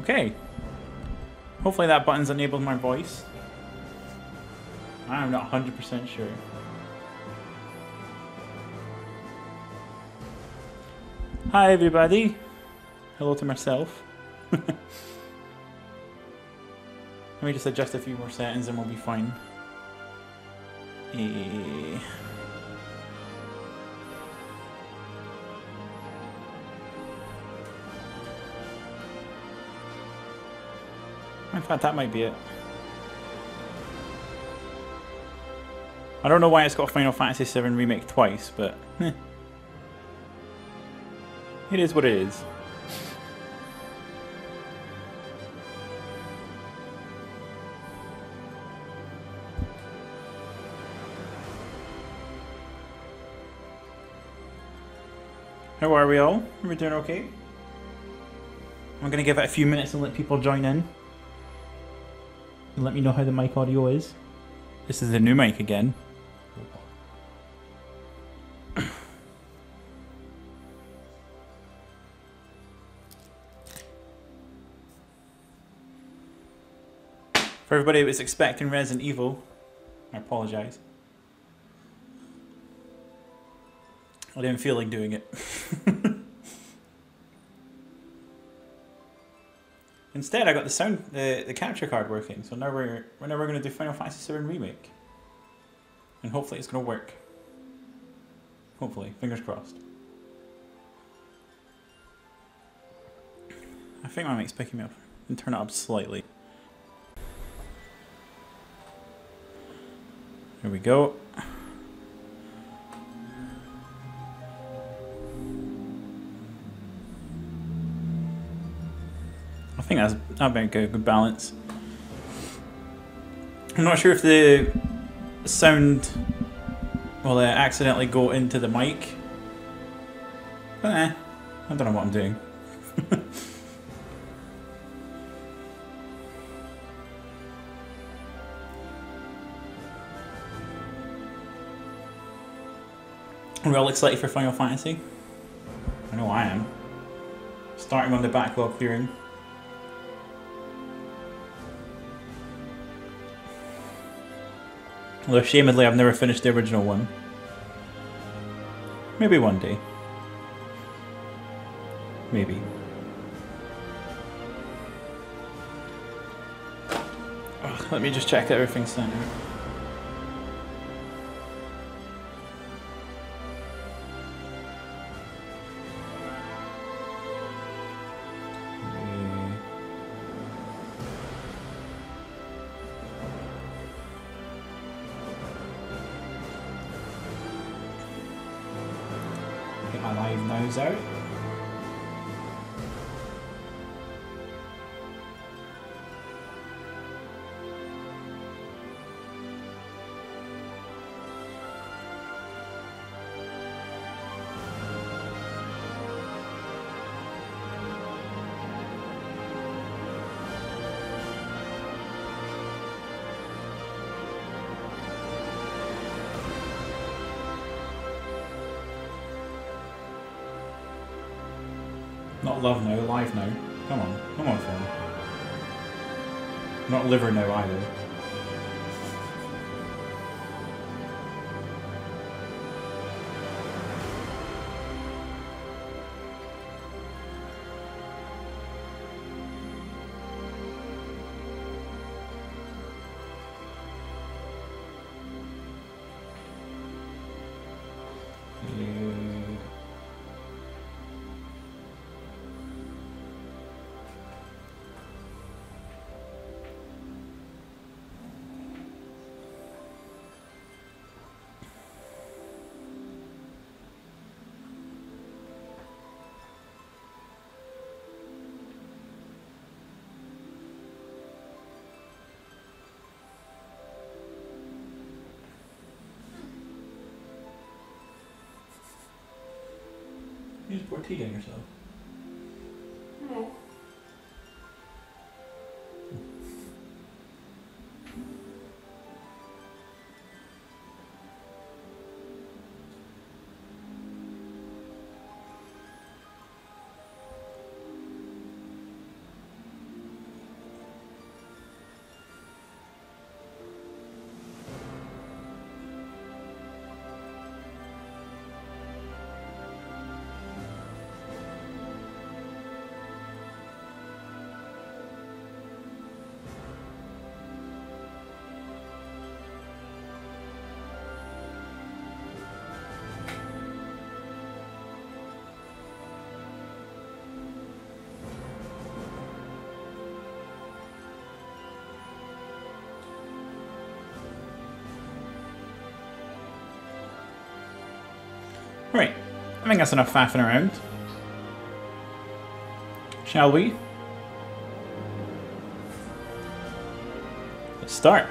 Okay. Hopefully that button's enabled my voice. I'm not 100% sure. Hi everybody. Hello to myself. Let me just adjust a few more settings and we'll be fine. In fact, that might be it. I don't know why it's got Final Fantasy VII Remake twice, but it is what it is. How are we all? We're doing okay? I'm gonna give it a few minutes and let people join in. And let me know how the mic audio is. This is the new mic again. For everybody who was expecting Resident Evil, I apologize. I didn't feel like doing it. Instead, I got the sound, the capture card working. So now we're going to do Final Fantasy VII Remake, and hopefully it's going to work. Hopefully, fingers crossed. I think my mic's picking me up. And turn it up slightly. Here we go. I think that's been a good balance. I'm not sure if the sound will accidentally go into the mic. But I don't know what I'm doing. Are we all excited for Final Fantasy? I know I am. Starting on the backlog clearing. Although, ashamedly, I've never finished the original one. Maybe one day. Maybe. Oh, let me just check that everything's done. Love no, live no. Come on, come on, phone. Not liver no either. You just pour tea on yourself. No. Right, I think that's enough faffing around. Shall we? Let's start.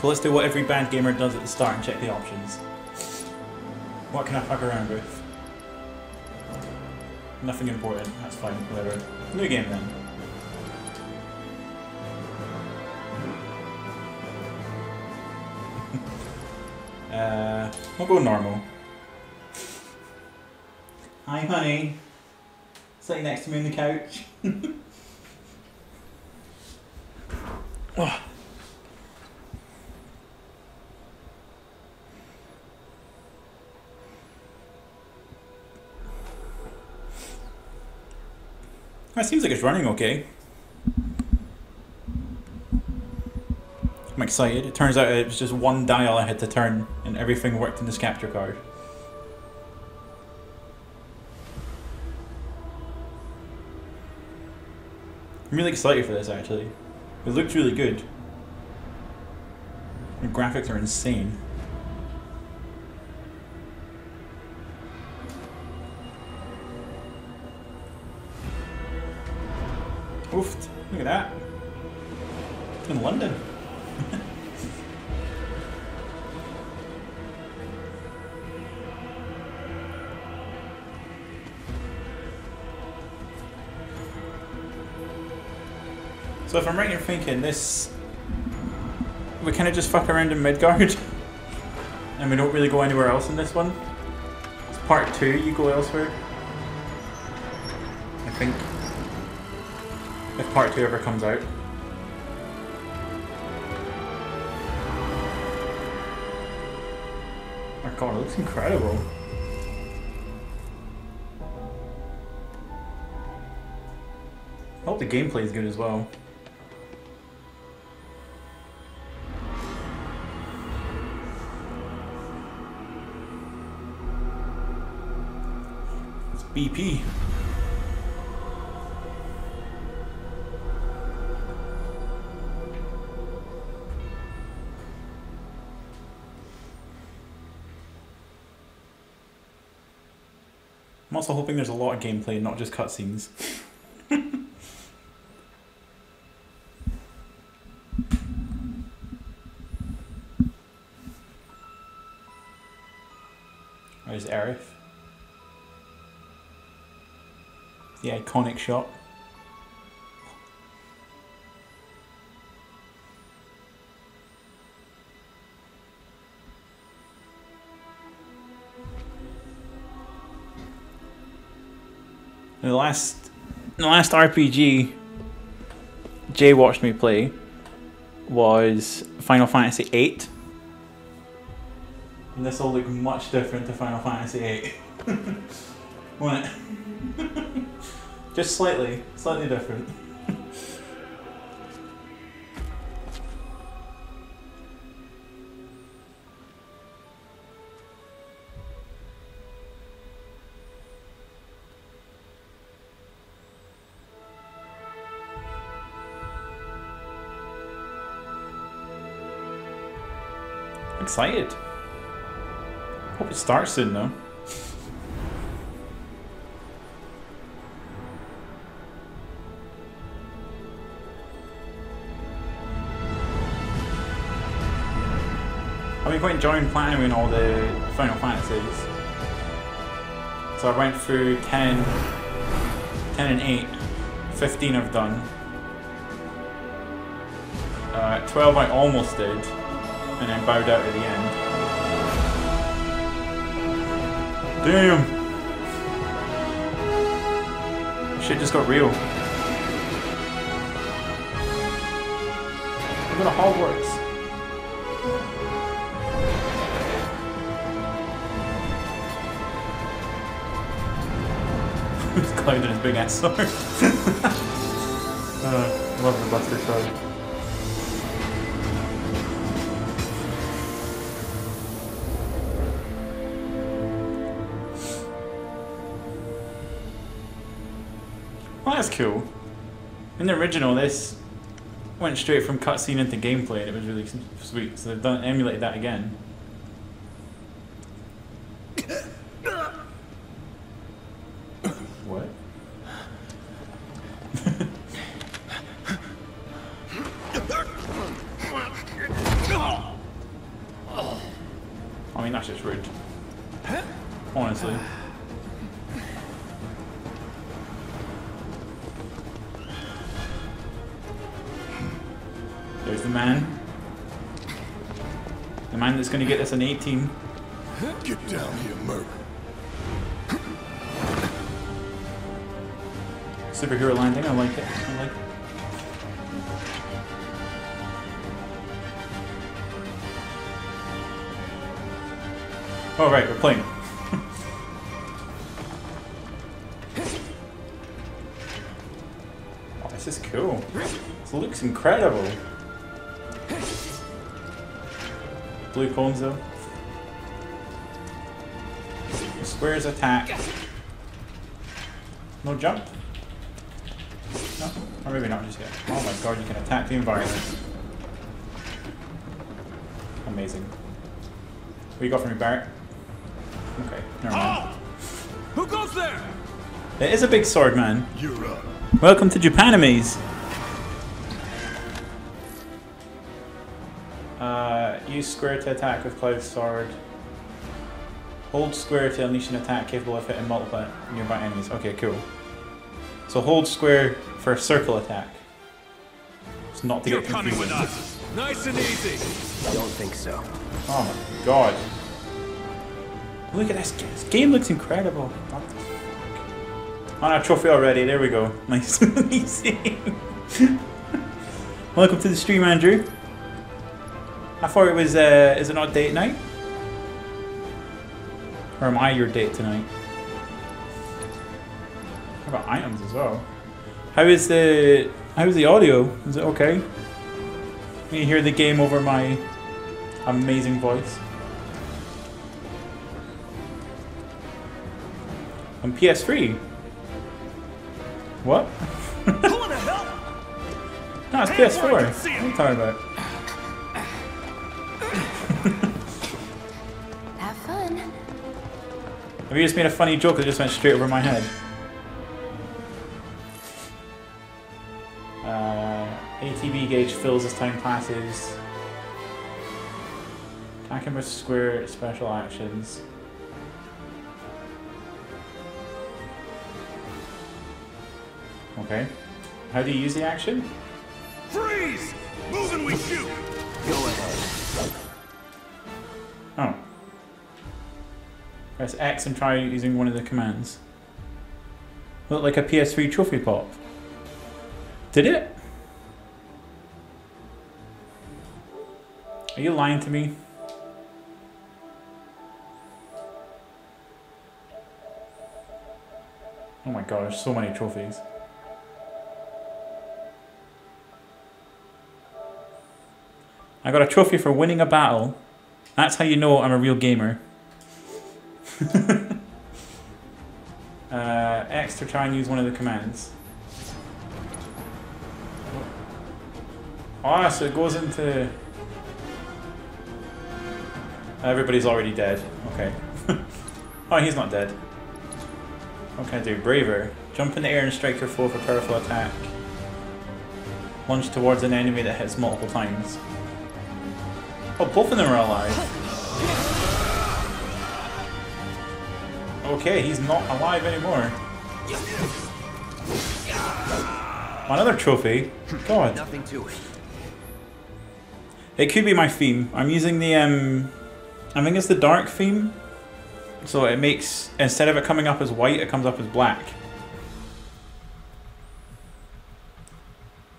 So let's do what every bad gamer does at the start and check the options. What can I fuck around with? Nothing important, that's fine, whatever. New game then. We'll go normal. Hi honey. Sitting next to me on the couch. Oh. That seems like it's running okay. I'm excited. It turns out it was just one dial I had to turn and everything worked in this capture card. I'm really excited for this actually. It looks really good. The graphics are insane. Oofed. Look at that. In London. So if I'm right here thinking this, we kind of just fuck around in Midgard and we don't really go anywhere else in this one. It's part two, you go elsewhere. I think. If part two ever comes out. Oh god, it looks incredible. I hope the gameplay is good as well. It's BP. I'm also hoping there's a lot of gameplay, not just cutscenes. There's Aerith. The iconic shot. The last RPG Jay watched me play was Final Fantasy VIII. And this will look much different to Final Fantasy VIII. Won't it? Just slightly different. Excited. Hope it starts soon though. I've been quite enjoying playing all the Final Fantasies. So I went through 10 and 8. 15 I've done. 12 I almost did. And then bowed out at the end. Damn! Shit just got real. I'm gonna Hogwarts. It's Cloud in his big ass sword. Love the Buster Sword. That's cool. In the original, this went straight from cutscene into gameplay, and it was really sweet. So they've done emulated that again. What? I mean, that's just rude. Honestly. There's the man. The man that's going to get us an 18. Get down here, Merc. Superhero landing, I like it. I like it. Oh, right, we're playing. Oh, this is cool. This looks incredible. Blue cones though. Squares attack. No jump? No? Or maybe not just yet. Oh my god, you can attack the environment. Amazing. What you got for me, Barret? Okay, never mind. Who goes there? It is a big sword, man. You're up. Welcome to Japanimies. Use square to attack with Cloud Sword. Hold square to unleash an attack capable of hitting multiple nearby enemies. Okay, cool. So hold square for a circle attack. It's not to get confused. You're coming with us. Nice and easy. I don't think so. Oh my god. Look at this game. This game looks incredible. What the fuck? On our trophy already. There we go. Nice and easy. Welcome to the stream, Andrew. I thought it was, is it not date night? Or am I your date tonight? How about items as well? How is the audio? Is it okay? Can you hear the game over my amazing voice? On PS3? What? No, it's PS4. What are you talking about? Have fun. Have you just made a funny joke that just went straight over my head? ATB gauge fills as time passes. Attacking with square special actions. Okay. How do you use the action? Freeze! Move and we shoot! Go ahead. Oh. Press X and try using one of the commands. Looked like a PS3 trophy pop. Did it? Are you lying to me? Oh my god, there's so many trophies. I got a trophy for winning a battle. That's how you know I'm a real gamer. X to try and use one of the commands. Ah, so it goes into... Everybody's already dead. Okay. Oh, he's not dead. What can I do? Braver. Jump in the air and strike your foe for powerful attack. Lunge towards an enemy that hits multiple times. Oh, both of them are alive. Okay, he's not alive anymore. Another trophy? God. Nothing to it. It could be my theme. I'm using the, I think it's the dark theme. So it makes, instead of it coming up as white, it comes up as black.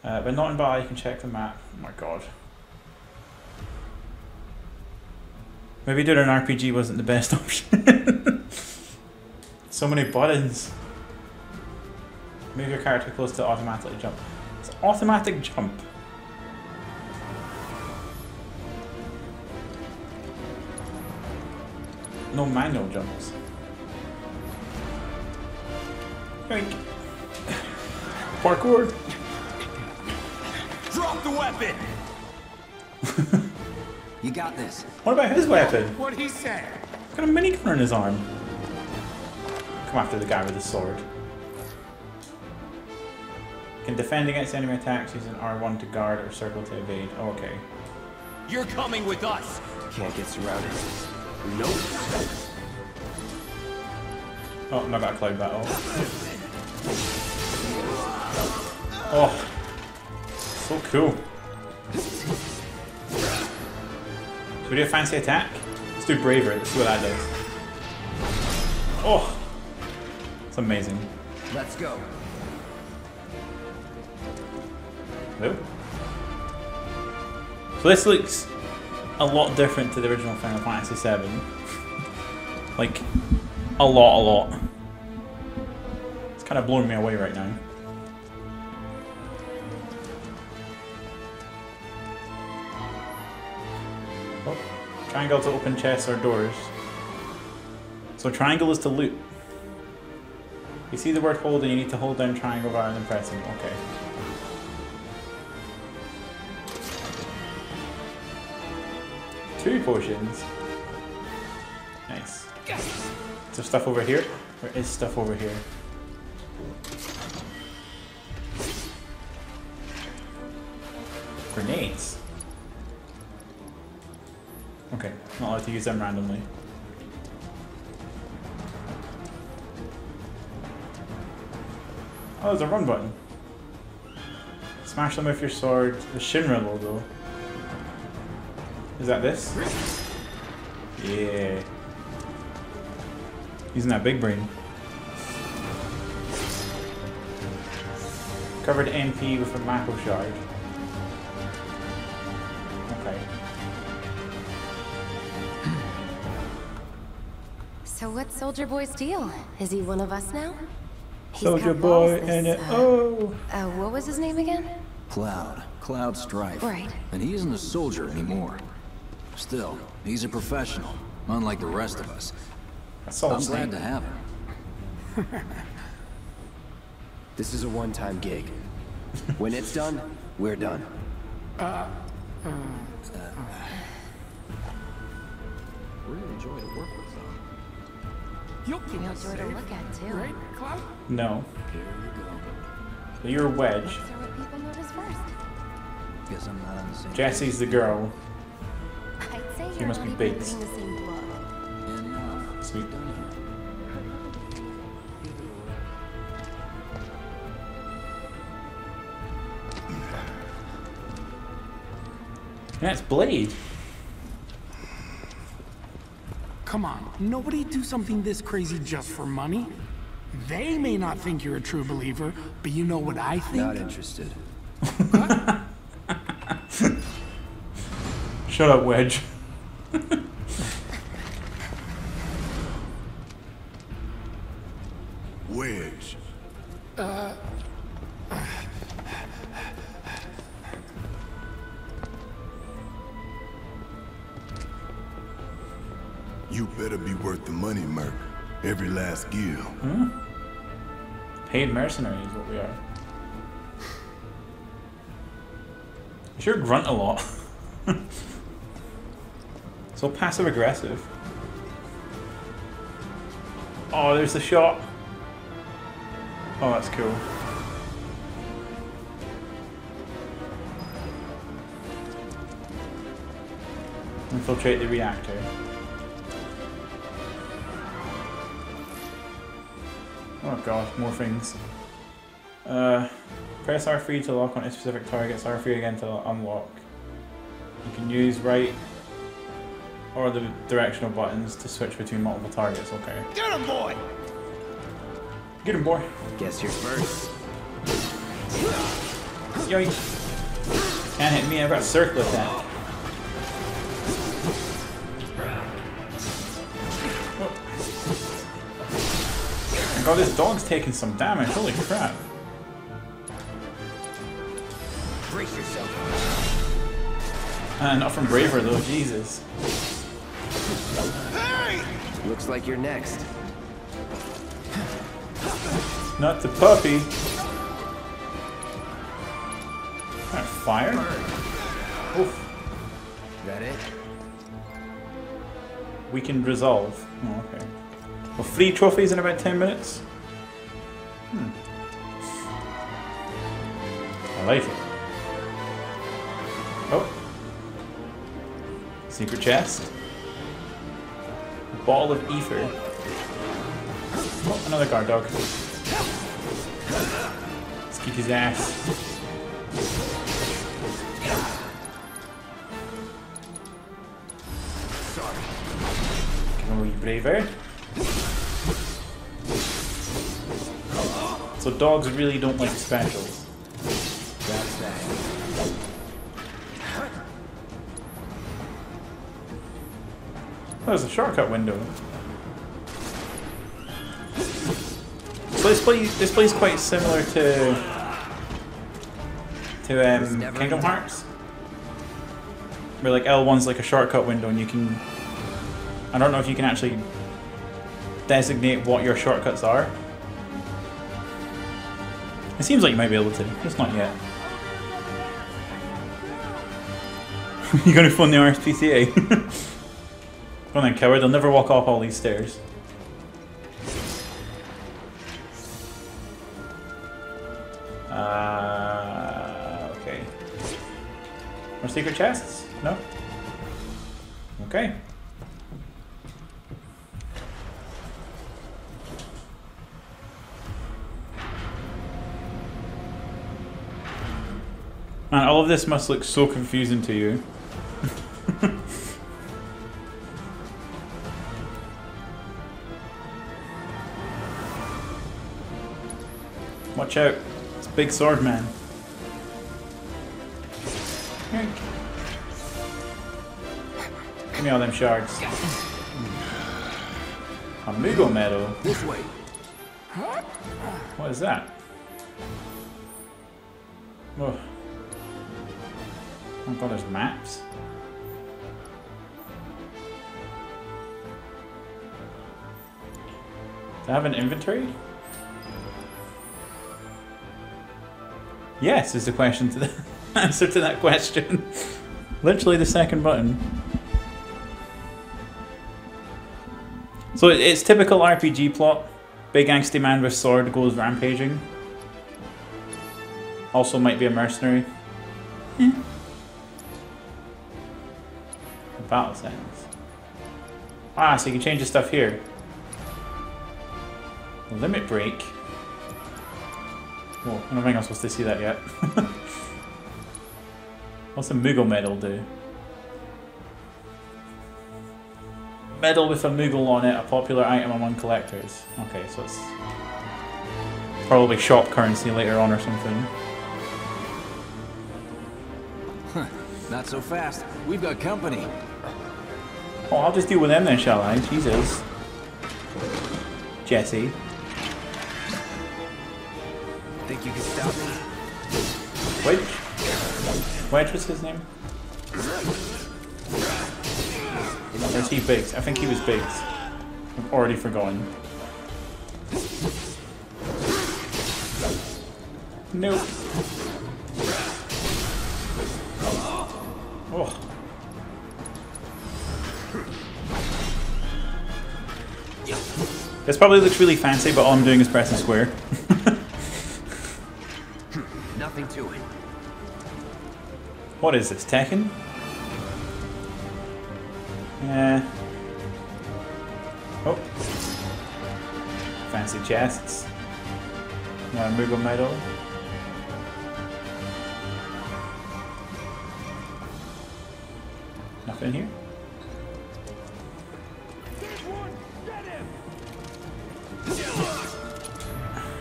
But not in battle, you can check the map. Oh my god. Maybe doing an RPG wasn't the best option. So many buttons. Move your character close to automatically jump. It's automatic jump. No manual jumps. Yoink. Parkour. Drop the weapon! You got this. What about his weapon? What he said? He's got a minigun in his arm. Come after the guy with the sword. You can defend against enemy attacks using R1 to guard or circle to evade. Oh, okay. You're coming with us! Can't get surrounded. Nope. Oh, and I got a cloud battle. Oh. So cool. Should we do a fancy attack? Let's do Braver, let's see what that does. Oh! It's amazing. Let's go. Hello? So this looks a lot different to the original Final Fantasy VII. Like, a lot. It's kind of blowing me away right now. Oh, triangle to open chests or doors. So triangle is to loot. You see the word hold and you need to hold down triangle rather than pressing. Okay. Two potions. Nice. Yes. Is there stuff over here? There is stuff over here. Grenades. Okay, not allowed to use them randomly. Oh, there's a run button. Smash them with your sword. The Shinra logo. Is that this? Yeah. Using that big brain. Covered MP with a Mako shard. Okay. So what's Soldier Boy's deal? Is he one of us now? Soldier Boy and it. Oh. What was his name again? Cloud Strife. Right. And he isn't a soldier anymore. Still, he's a professional, unlike the rest of us. I'm glad to have him. This is a one-time gig. When it's done, we're done. We're gonna enjoy to work with them. You'll be able to look at too, right, Cloud? No. Here you go. So you're a Wedge. Guess I'm not on the same. Jessie's the girl. I'd say she must be Biggs. Sweet. That's Blade. Come on, nobody do something this crazy just for money. They may not think you're a true believer, but you know what I think? Not interested. Shut up, Wedge. Wedge. You better be worth the money, Merc. Every last gil. Hmm? Paid mercenaries is what we are. You sure grunt a lot. So passive aggressive. Oh, there's the shot. Oh, that's cool. Infiltrate the reactor. Oh gosh, more things. Press R3 to lock on a specific target, R3 again to unlock. You can use right or the directional buttons to switch between multiple targets, okay. Get him, boy! Get him, boy. Guess you're first. Yoink. Can't hit me, I've got a circle attack. Oh god, this dog's taking some damage, holy crap. Brace yourself. Not from Braver though, Jesus. Hey! Looks like you're next. Not the puppy. That fire? Oof. Is that it? We can resolve. Oh, okay. Well, 3 trophies in about 10 minutes? Hmm. I like it. Oh. Secret chest. Ball of Ether. Oh, another guard dog. Let's kick his ass. Come on, you braver. So dogs really don't like specials. That's that. Oh, there's a shortcut window. So this play's quite similar to Kingdom Hearts, where like L1's like a shortcut window, and you can, I don't know if you can actually designate what your shortcuts are. It seems like you might be able to, just not yet. You're gonna phone the RSPCA. Come on, coward! They'll never walk off all these stairs. Okay. More secret chests? No? Okay. Man, all of this must look so confusing to you. Watch out. Big sword man. Give me all them shards. A Moogle medal. This way. What is that? Oh. Oh god, there's maps. Do I have an inventory? Yes is the question to the answer to that question. Literally the second button. So it's typical RPG plot. Big angsty man with sword goes rampaging. Also might be a mercenary. Eh. The battle settings. Ah, so you can change the stuff here. Limit break. Oh, I don't think I'm supposed to see that yet. What's a Moogle medal do? Medal with a Moogle on it, a popular item among collectors. Okay, so it's probably shop currency later on or something. Huh, not so fast. We've got company. Oh, I'll just deal with them then, shall I? Jesus. Jessie. Think you can stop me? Wedge? Wedge was his name? Or is he Biggs? I think he was Biggs. I've already forgotten. Nope. Oh. This probably looks really fancy, but all I'm doing is pressing square. To it. What is this, Tekken? Yeah. Oh. Fancy chests. Now Moogle medal. Nothing here.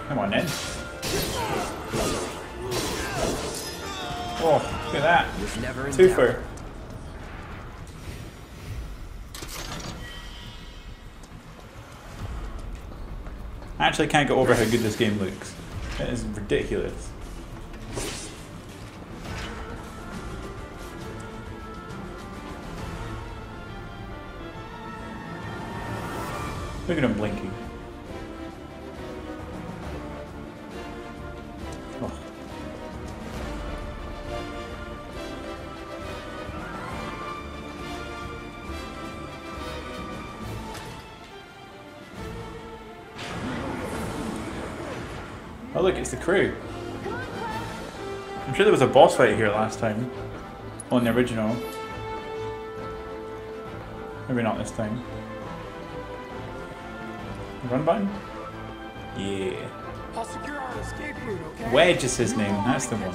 Come on, Ned. Oh, look at that. Never Twofer. I actually can't get over how good this game looks. It is ridiculous. Look at him blinking. Oh look, it's the crew. I'm sure there was a boss fight here last time. On the original. Maybe not this time. Run button? Yeah. I'll secure our escape route, okay? Wedge is his name, that's the one.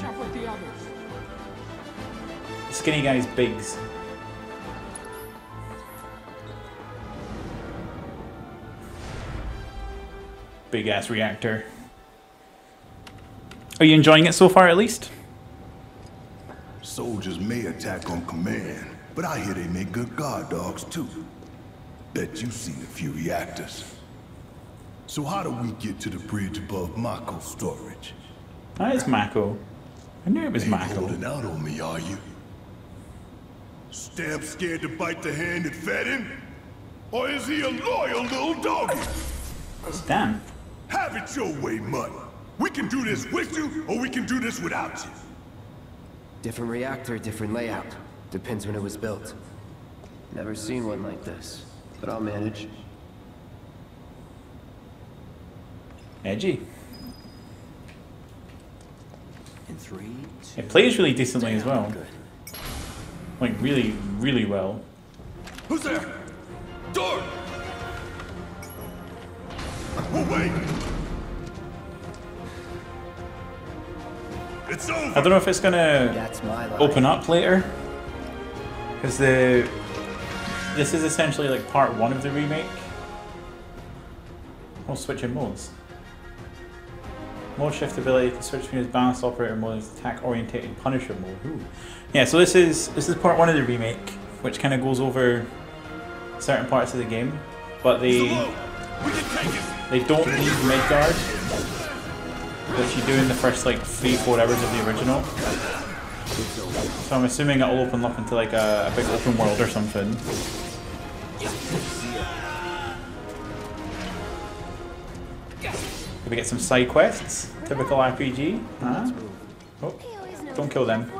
The skinny guy's Biggs. Big ass reactor. Are you enjoying it so far at least? Soldiers may attack on command, but I hear they make good guard dogs too. Bet you've seen a few reactors. So how do we get to the bridge above Mako storage? That is Mako. I knew it was Mako. Ain't holding out on me, are you? Stamp scared to bite the hand that fed him? Or is he a loyal little doggy? Stamp. Have it your way, mutt. We can do this with you, or we can do this without you. Different reactor, different layout. Depends when it was built. Never seen one like this, but I'll manage. Edgy. In three, two, it plays really decently as well. Good. Like really, really well. Who's there? Door! We'll wait. It's over. I don't know if it's gonna open up later. Because this is essentially like part one of the remake. We'll switch in modes. Mode shift ability to switch between his balanced operator mode and attack orientated Punisher mode. Ooh. Yeah, so this is part one of the remake, which kind of goes over certain parts of the game, but they don't leave Midgar, which you do in the first like 3-4 hours of the original. So I'm assuming it'll open up into like a big open world or something. We get some side quests. Typical RPG. Huh? Oh, don't kill them.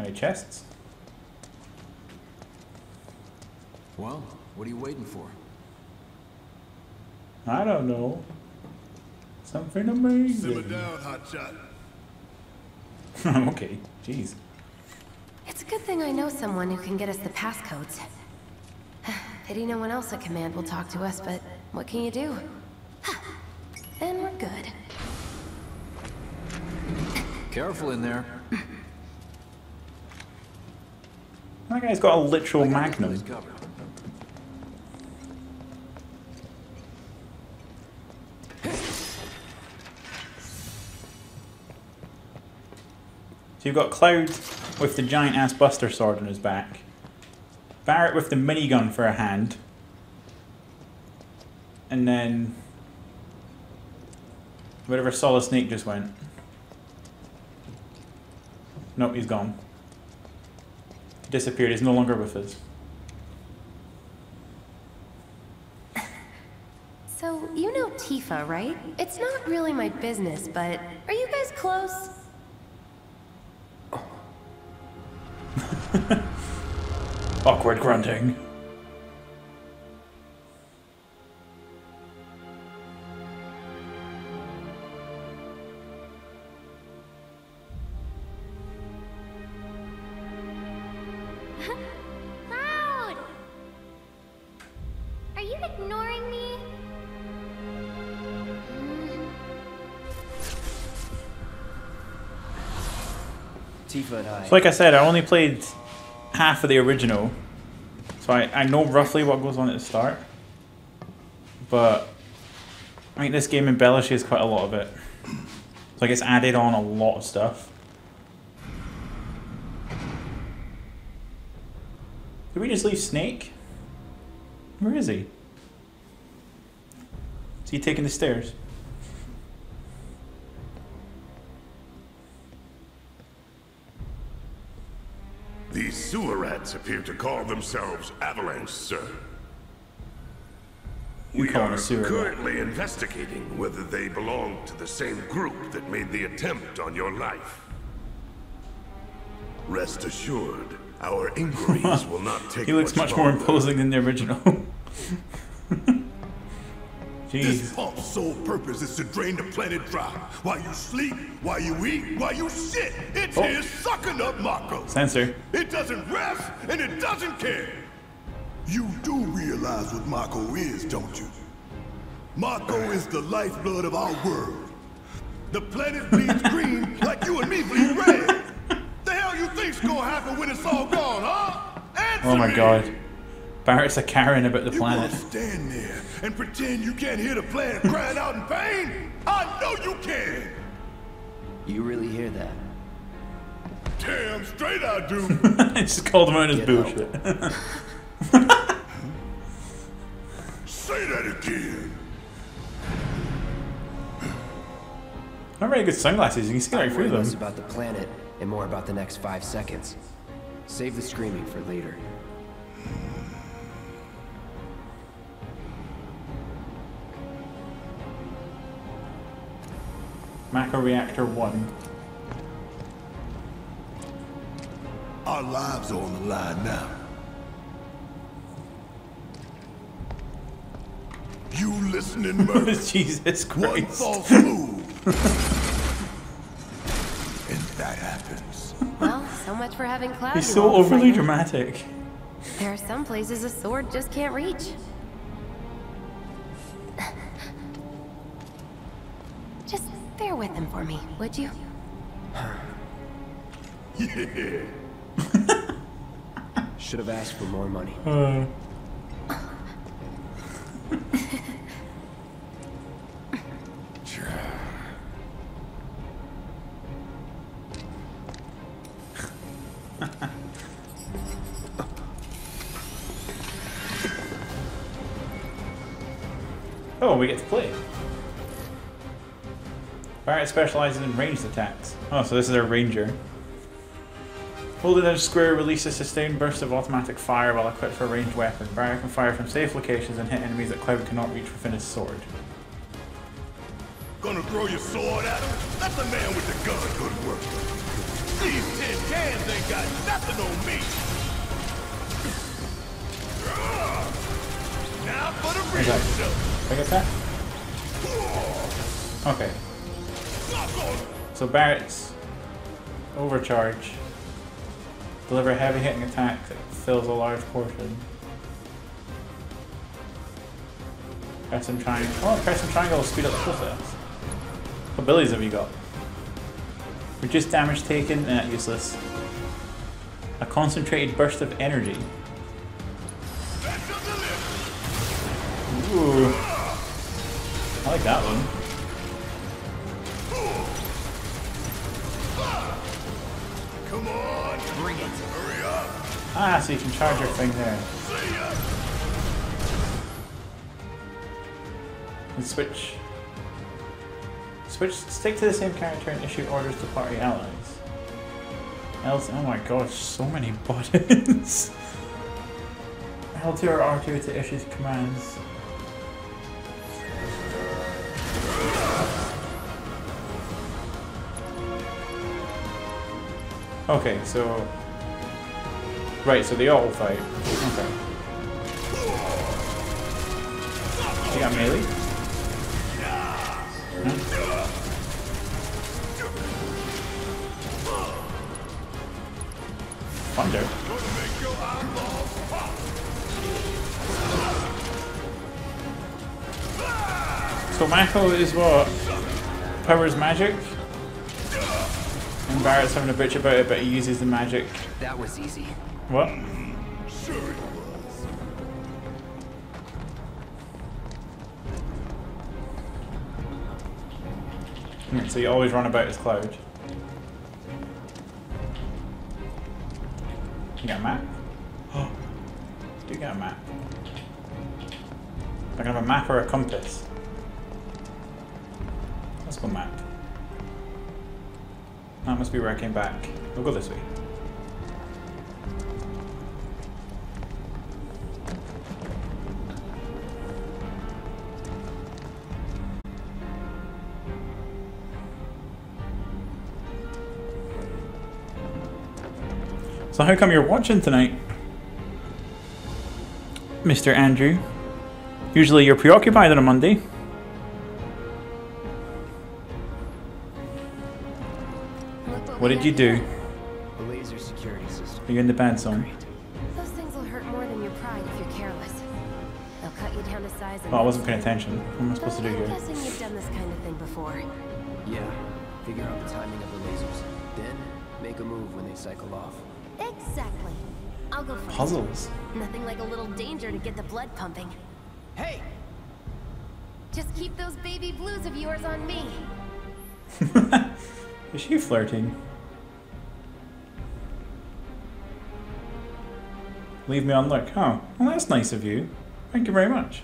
Any chests? Well, what are you waiting for? I don't know. Something amazing. Simmer down, hotshot. Okay, jeez. It's a good thing I know someone who can get us the passcodes. Pity no one else at command will talk to us, but what can you do? Then we're good. Careful in there. That guy's got a literal magnum. So you've got Cloud with the giant ass Buster Sword on his back. Barret with the minigun for a hand. And then whatever Solid Snake just went. Nope, he's gone. He disappeared, he's no longer with us. So, you know Tifa, right? It's not really my business, but are you guys close? Oh. Awkward grunting. Cloud! Are you ignoring me? Tifa and I. So like I said, I only played half of the original, so I know roughly what goes on at the start, but I think this game embellishes quite a lot of it. It's like it's added on a lot of stuff. Did we just leave Snake? Where is he? Is he taking the stairs? These sewer rats appear to call themselves Avalanche, sir. We are currently investigating whether they belong to the same group that made the attempt on your life. Rest assured, our inquiries will not take much longer. He looks much more imposing than the original. This pump's sole purpose is to drain the planet dry. While you sleep, while you eat, while you shit, it's here sucking up Mako. Sensor. It doesn't rest, and it doesn't care. You do realize what Mako is, don't you? Mako is the lifeblood of our world. The planet bleeds green like you and me bleed red. The hell you think's gonna happen when it's all gone, huh? Answer oh my me. God. Barret's a Karen about the planet. You stand there and pretend you can't hear the planet crying out in pain? I know you can! You really hear that? Damn straight I do! I just called him out as bullshit. Say that again! Not really good sunglasses, you can see right through them. It's about the planet and more about the next 5 seconds. Save the screaming for later. Mako Reactor 1. Our lives are on the line now. You listening, Murph? Jesus Christ. One false move. And that happens. Well, so much for having Cloud. He's so overly dramatic. There are some places a sword just can't reach. Just bear with him for me, would you? Yeah. Should have asked for more money. Oh, we get to play. Barret specializes in ranged attacks. Oh, so this is our ranger. Hold it in square, release a sustained burst of automatic fire while equipped for a ranged weapon. Barret can fire from safe locations and hit enemies that Cloud cannot reach within his sword. Gonna throw your sword at him? That's a man with the gun, good work. These tin cans ain't got nothing on me. Now for the real stuff. Did I get that? Okay. So Barret's Overcharge. Deliver a heavy hitting attack that fills a large portion. Press and triangle. Oh, press and triangle will speed up the process. What abilities have you got? Reduce damage taken. Nah, useless. A concentrated burst of energy. Ooh. I like that one. Ah, so you can charge your thing there. And switch. Stick to the same character and issue orders to party allies. Else, oh my gosh, so many buttons. L2 or R2 to issue commands. Okay, so. Right, so they all fight. Okay. You got melee? Hmm? Thunder. So Mako is what? Powers magic? And Barret's having a bitch about it, but he uses the magic. That was easy. What? Sure it was. So you always run about as Cloud. You got a map? Oh, do you get a map? I can have a map or a compass. Let's go map. That must be where I came back. We'll go this way. So how come you're watching tonight, Mr. Andrew? Usually you're preoccupied on a Monday. What did you do? The laser security system. Are you in the bad zone? Those things will hurt more than your pride if you're careless. They'll cut you down to size. Oh, I wasn't paying attention. What am I supposed to do here? I'm guessing you've done this kind of thing before. Yeah. Figure out the timing of the lasers. Then make a move when they cycle off. Exactly. I'll go first. Puzzles. Nothing like a little danger to get the blood pumping. Hey! Just keep those baby blues of yours on me. Is she flirting? Leave me on look. Oh, well that's nice of you. Thank you very much.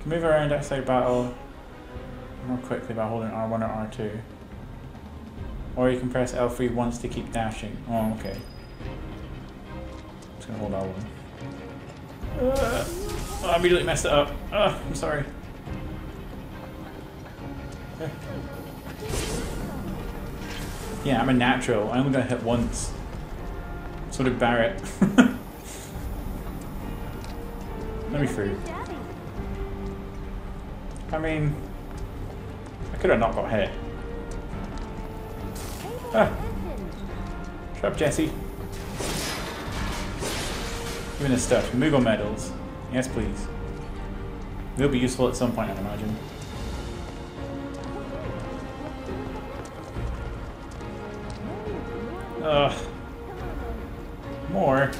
Can move around outside battle more quickly by holding R1 or R2. Or you can press L3 once to keep dashing. Oh, okay. I'm just gonna hold L1. Oh, I immediately messed it up. I'm sorry. Yeah, I'm a natural. I only got hit once. So did Barret. Let me through. I mean, I could have not got hit. Ah. Shut up, Jessie. Give me this stuff. Moogle medals. Yes, please. They'll be useful at some point, I'd imagine. Ugh. More.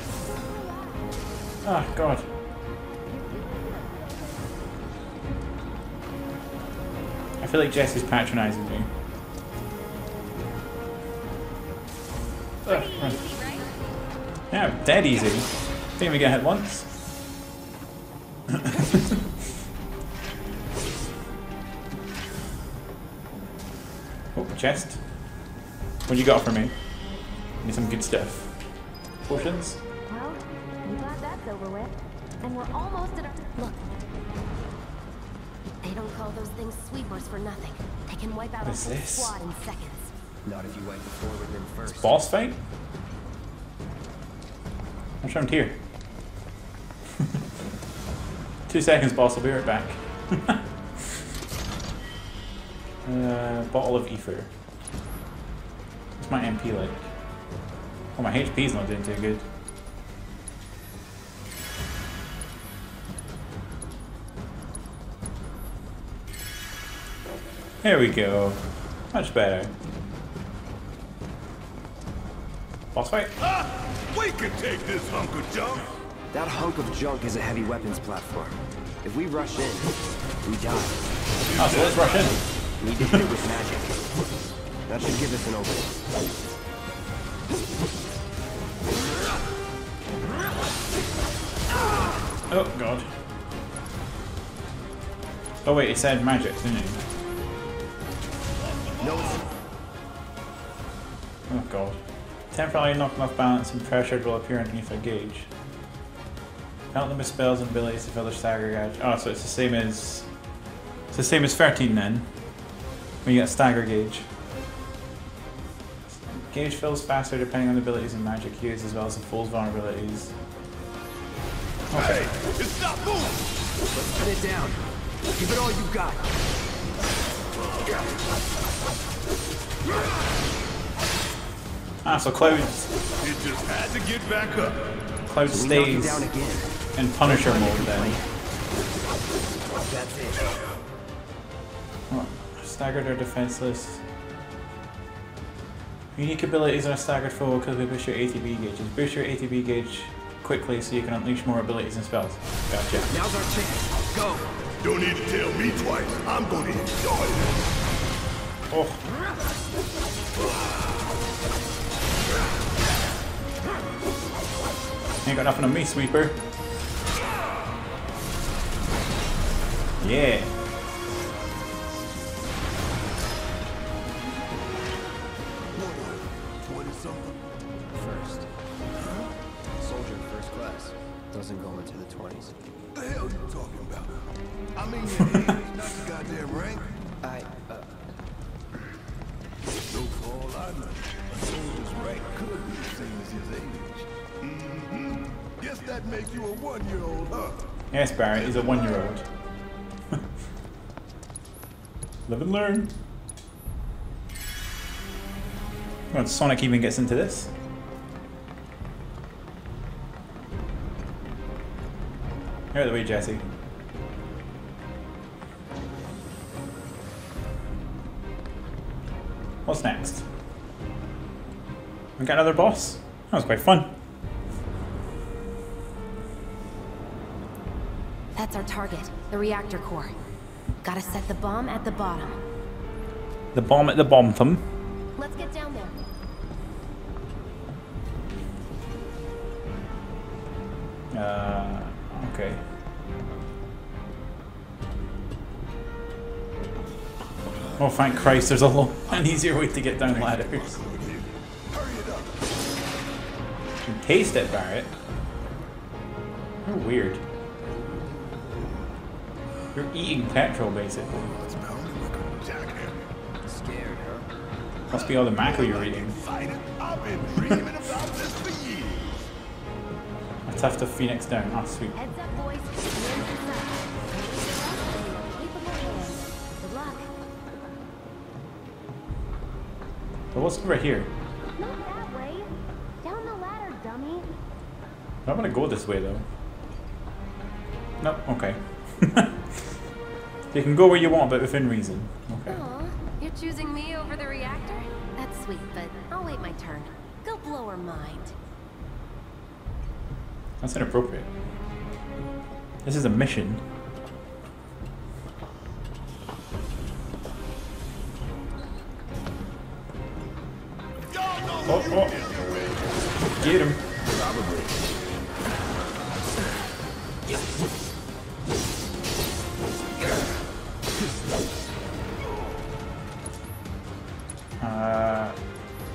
Ah, oh, God. I feel like Jess is patronizing me. Ugh, right. Yeah, dead easy. Didn't we get hit once? Oh, chest. What do you got for me? Need some good stuff. Potions? Well, I'm glad that's over with. And we're almost at our... Look. They don't call those things sweepers for nothing. They can wipe out a whole squad in seconds. Not if you wipe the floor with them first. It's a boss fight? I'm sure I'm here. 2 seconds, boss. I'll be right back. Bottle of Ether. What's my MP like? Oh, my HP's not doing too good. There we go. Much better. Boss fight. We can take this hunk of junk. That hunk of junk is a heavy weapons platform. If we rush in, we die. Oh, so let's rush in. We need to hit it with magic. That should give us an opening. Oh God. Oh wait, it said magic, didn't it? No. Oh God. Temporarily knocked off balance and pressured will appear underneath a gauge. Help them with spells and abilities to fill the stagger gauge. Oh, so it's the same as 13 then. When you get a stagger gauge. Gauge fills faster depending on the abilities and magic used, as well as the fool's vulnerabilities. Okay. Hey, stop moving! Let's put it down. Give it all you got. Ah, so Cloud. It just had to get back up. Cloud stays down again. In Punisher mode then. That's it. Oh, staggered or defenseless. Unique abilities are staggered forward because we boost your ATB gauges. Boost your ATB gauge quickly so you can unleash more abilities and spells. Gotcha. Now's our chance. Go! Don't need to tell me twice. I'm going to enjoy it. Oh. Ain't got nothing on me, sweeper. Yeah. Doesn't go into the 20s. The hell are you talking about? I mean, it's not the goddamn rank. So for all I know, a soldier's rank could be the same as his age. Mm-hmm. Guess that makes you a 1-year-old, huh? Yes, Barret, he's a 1-year-old. Live and learn. Well, Sonic even gets into this. Here the way, Jessie. What's next? We got another boss? That was quite fun. That's our target, the reactor core. Gotta set the bomb at the bottom. The bomb at the bomb thumb. Let's get down there. Okay. Oh, thank Christ, there's an easier way to get down ladders. You can taste it, Barret. How weird. You're eating petrol, basically. Must be all the Mako you're eating. I tough the Phoenix down. Ah, sweet. But what's over here? Not that way. Down the ladder, dummy. I'm gonna go this way though. Nope. Okay. You can go where you want, but within reason. Okay. Aww, you're choosing me over the reactor? That's sweet, but I'll wait my turn. Go blow her mind. That's inappropriate. This is a mission. Oh, oh. Get him.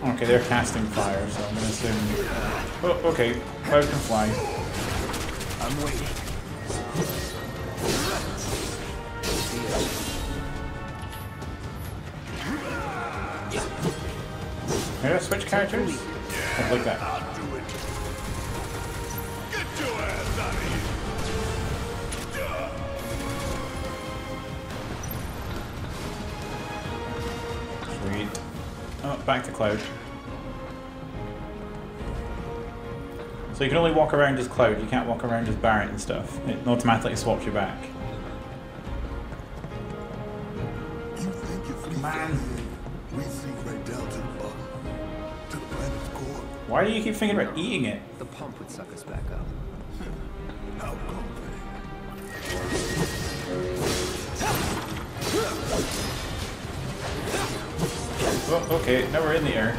Okay, they're casting fire, so I'm gonna assume. Oh, okay. Cloud can fly. I'm waiting. Can I switch characters? I'll like that. I'll do it. Get your ass out of here. Sweet. Oh, back to Cloud. So you can only walk around as Cloud, you can't walk around as Barret and stuff. It automatically swaps you back. You think if we Man. We sink right down to the bottom. To the planet's core. Why do you keep thinking about eating it? The pump would suck us back up. How confident. Oh, okay, now we're in the air.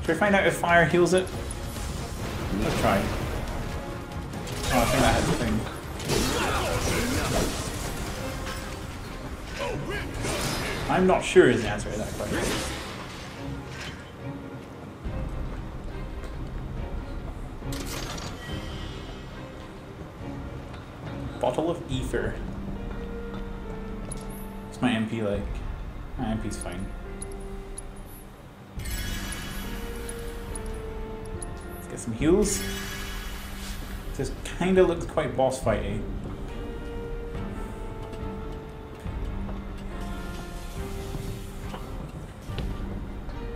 Should we find out if fire heals it? Let's try. Oh, I think that had the thing. I'm not sure is the answer to that question. Bottle of Ether. What's my MP like? My MP's fine. Let's get some heals. This kind of looks quite boss fighty.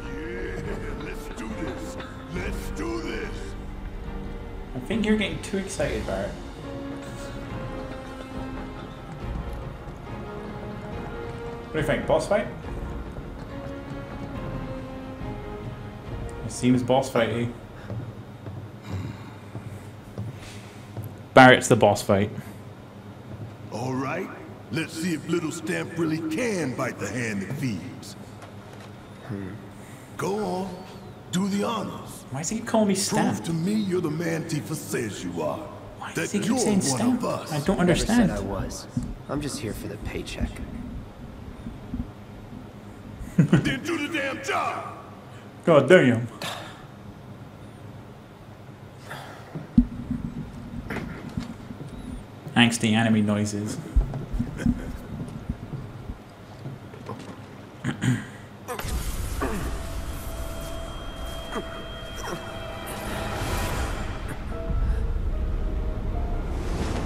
Yeah, let's do this. Let's do this. I think you're getting too excited, Barret. What do you think? Boss fight? It seems boss fighty. Barret's the boss fight. All right, let's see if little Stamp really can bite the hand that feeds. Go on, do the honors. Why does he call me Stamp? Prove to me you're the man Tifa says you are. Why does he keep saying Stamp? I don't understand. I never said I was. I'm just here for the paycheck. Then do the damn job! God damn. Angsty anime noises.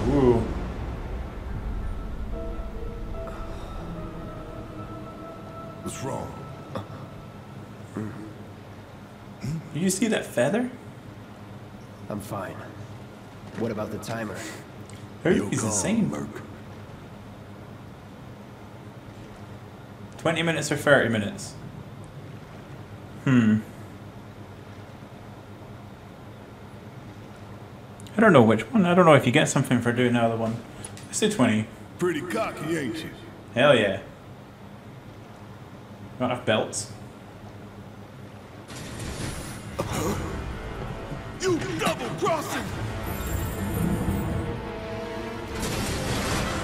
Ooh. you see that feather? I'm fine. What about the timer? He's insane, Merc. 20 minutes or 30 minutes? I don't know which one. I don't know if you get something for doing the other one. I say 20. Pretty cocky, ain't you? Hell yeah. Don't have belts. You double-crossing!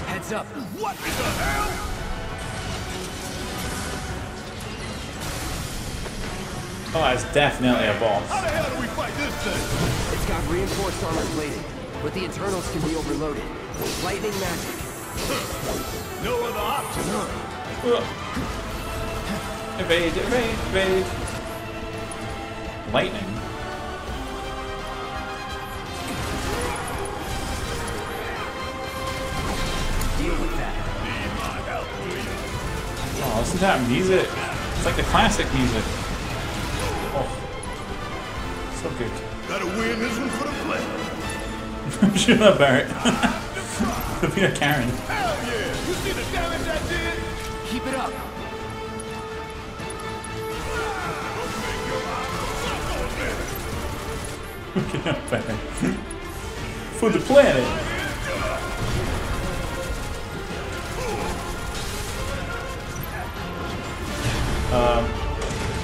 Heads up. What in the hell? Oh, that's definitely a boss. How the hell do we fight this thing? It's got reinforced armor plating, but the internals can be overloaded. Lightning magic. No other option, huh? Evade, evade, evade. Lightning? Oh, listen to that music. It's like the classic music. Oh. So good. Gotta win this one for the play. I'm sure that Barret. It'll be a Karen. Hell yeah! You see the damage I did? Keep it up. Look at that Barret. For the planet.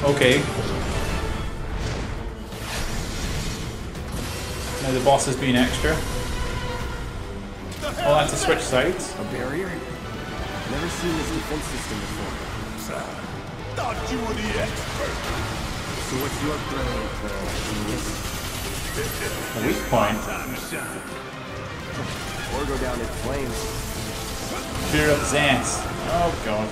Okay. Now the boss is being extra. I'll have to switch sides. A barrier? Never seen this defense system before. Thought you were the expert. So what's your plan? A weak point. Or go down in flames. Fear of Zance. Oh god.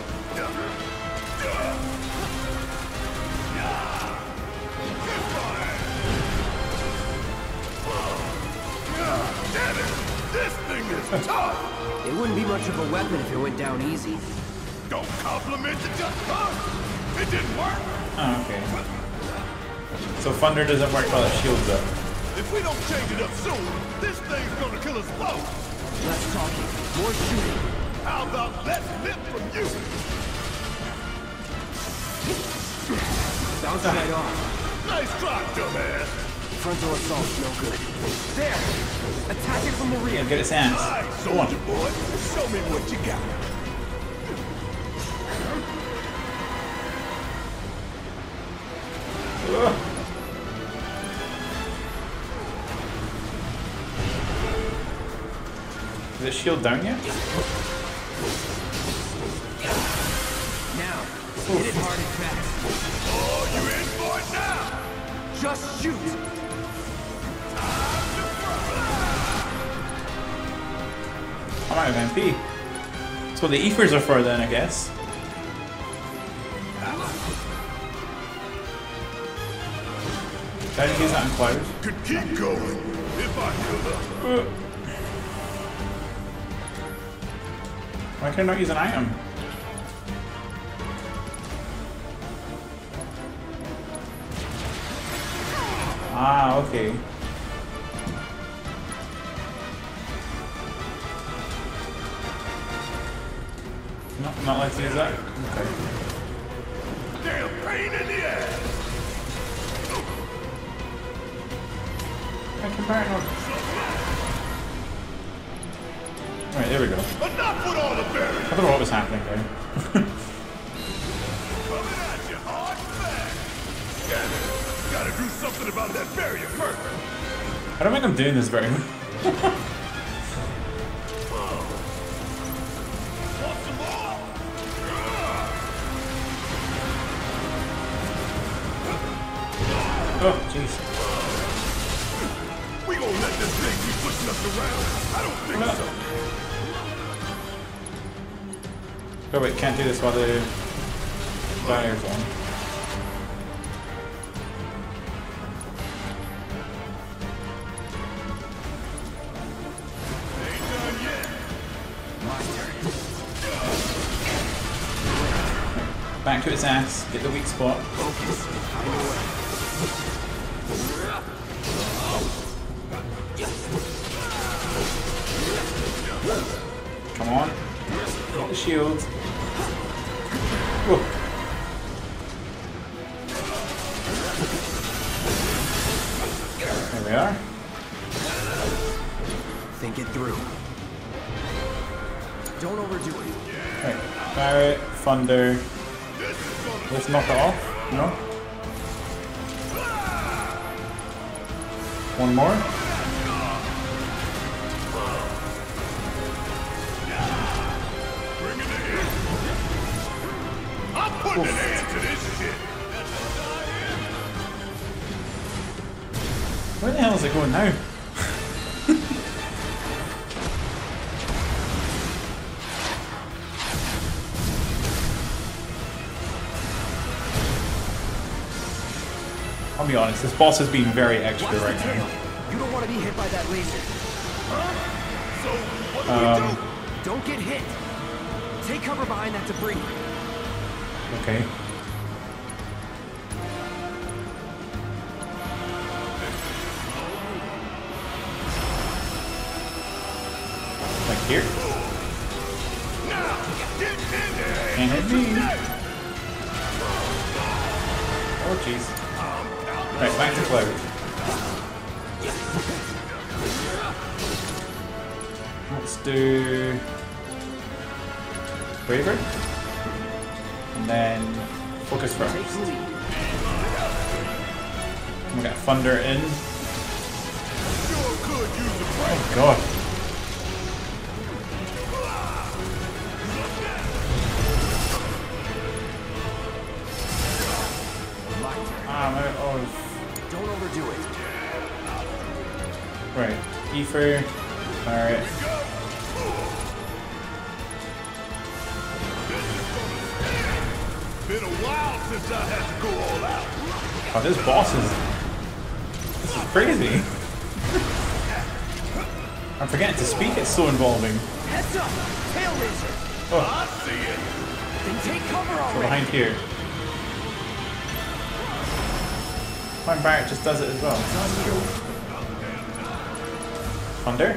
This thing is tough! It wouldn't be much of a weapon if it went down easy. Don't compliment the just boss! It didn't work! Oh, okay. So thunder doesn't work while it shields up. If we don't change it up soon, this thing's gonna kill us both! Less talking, more shooting. How about less lip from you? Bounce right off. Nice try, dumbass! Frontal assault's no good. There! Attack it from the rear. Get his hands. Alright, soldier boy. Show me what you got. Is the shield down yet? Now, hit it hard and fast. Oh, you're in for it now! Just shoot! I might have MP. That's what the ethers are for then, I guess. Try to use that in Cloud. Could keep going if I could. Why can I not use an item? Ah, okay. Not like to use that? Okay. Damn pain in the ass! I can fire it on. Alright, there we go. Enough with all the berries! I don't know what was happening there. Coming at you hard fast! Yeah, gotta do something about that barrier first! I don't think I'm doing this very much. Oh, jeez. We won't let this thing be pushing us around. I don't think so. Oh wait, can't do this while the fire's on. Ain't done yet. My turn. Back to its ass. Get the weak spot. Focus. shields. Whoa. There we are. Think it through. Don't overdo it. Alright, Barret, Thunder. Let's knock it off, no? One more. I'm putting an end to this shit. Where the hell is it going now? I'll be honest, this boss is being very extra right now. You don't want to be hit by that laser. So what do we do? Don't get hit. Take cover behind that debris. Okay. Here. And hit me. Oh jeez. Alright, back to Cloud. Let's do Braver. And then focus first. We got Thunder in. Oh god. Don't overdo it. Right, Ether. Alright. Been a while since I had to go all out. Oh, this boss is. This is crazy. I'm forgetting to speak. It's so involving. Heads up, tail laser. Oh, I see it. Then take cover already. So behind here. Fine, Barret just does it as well. Thunder.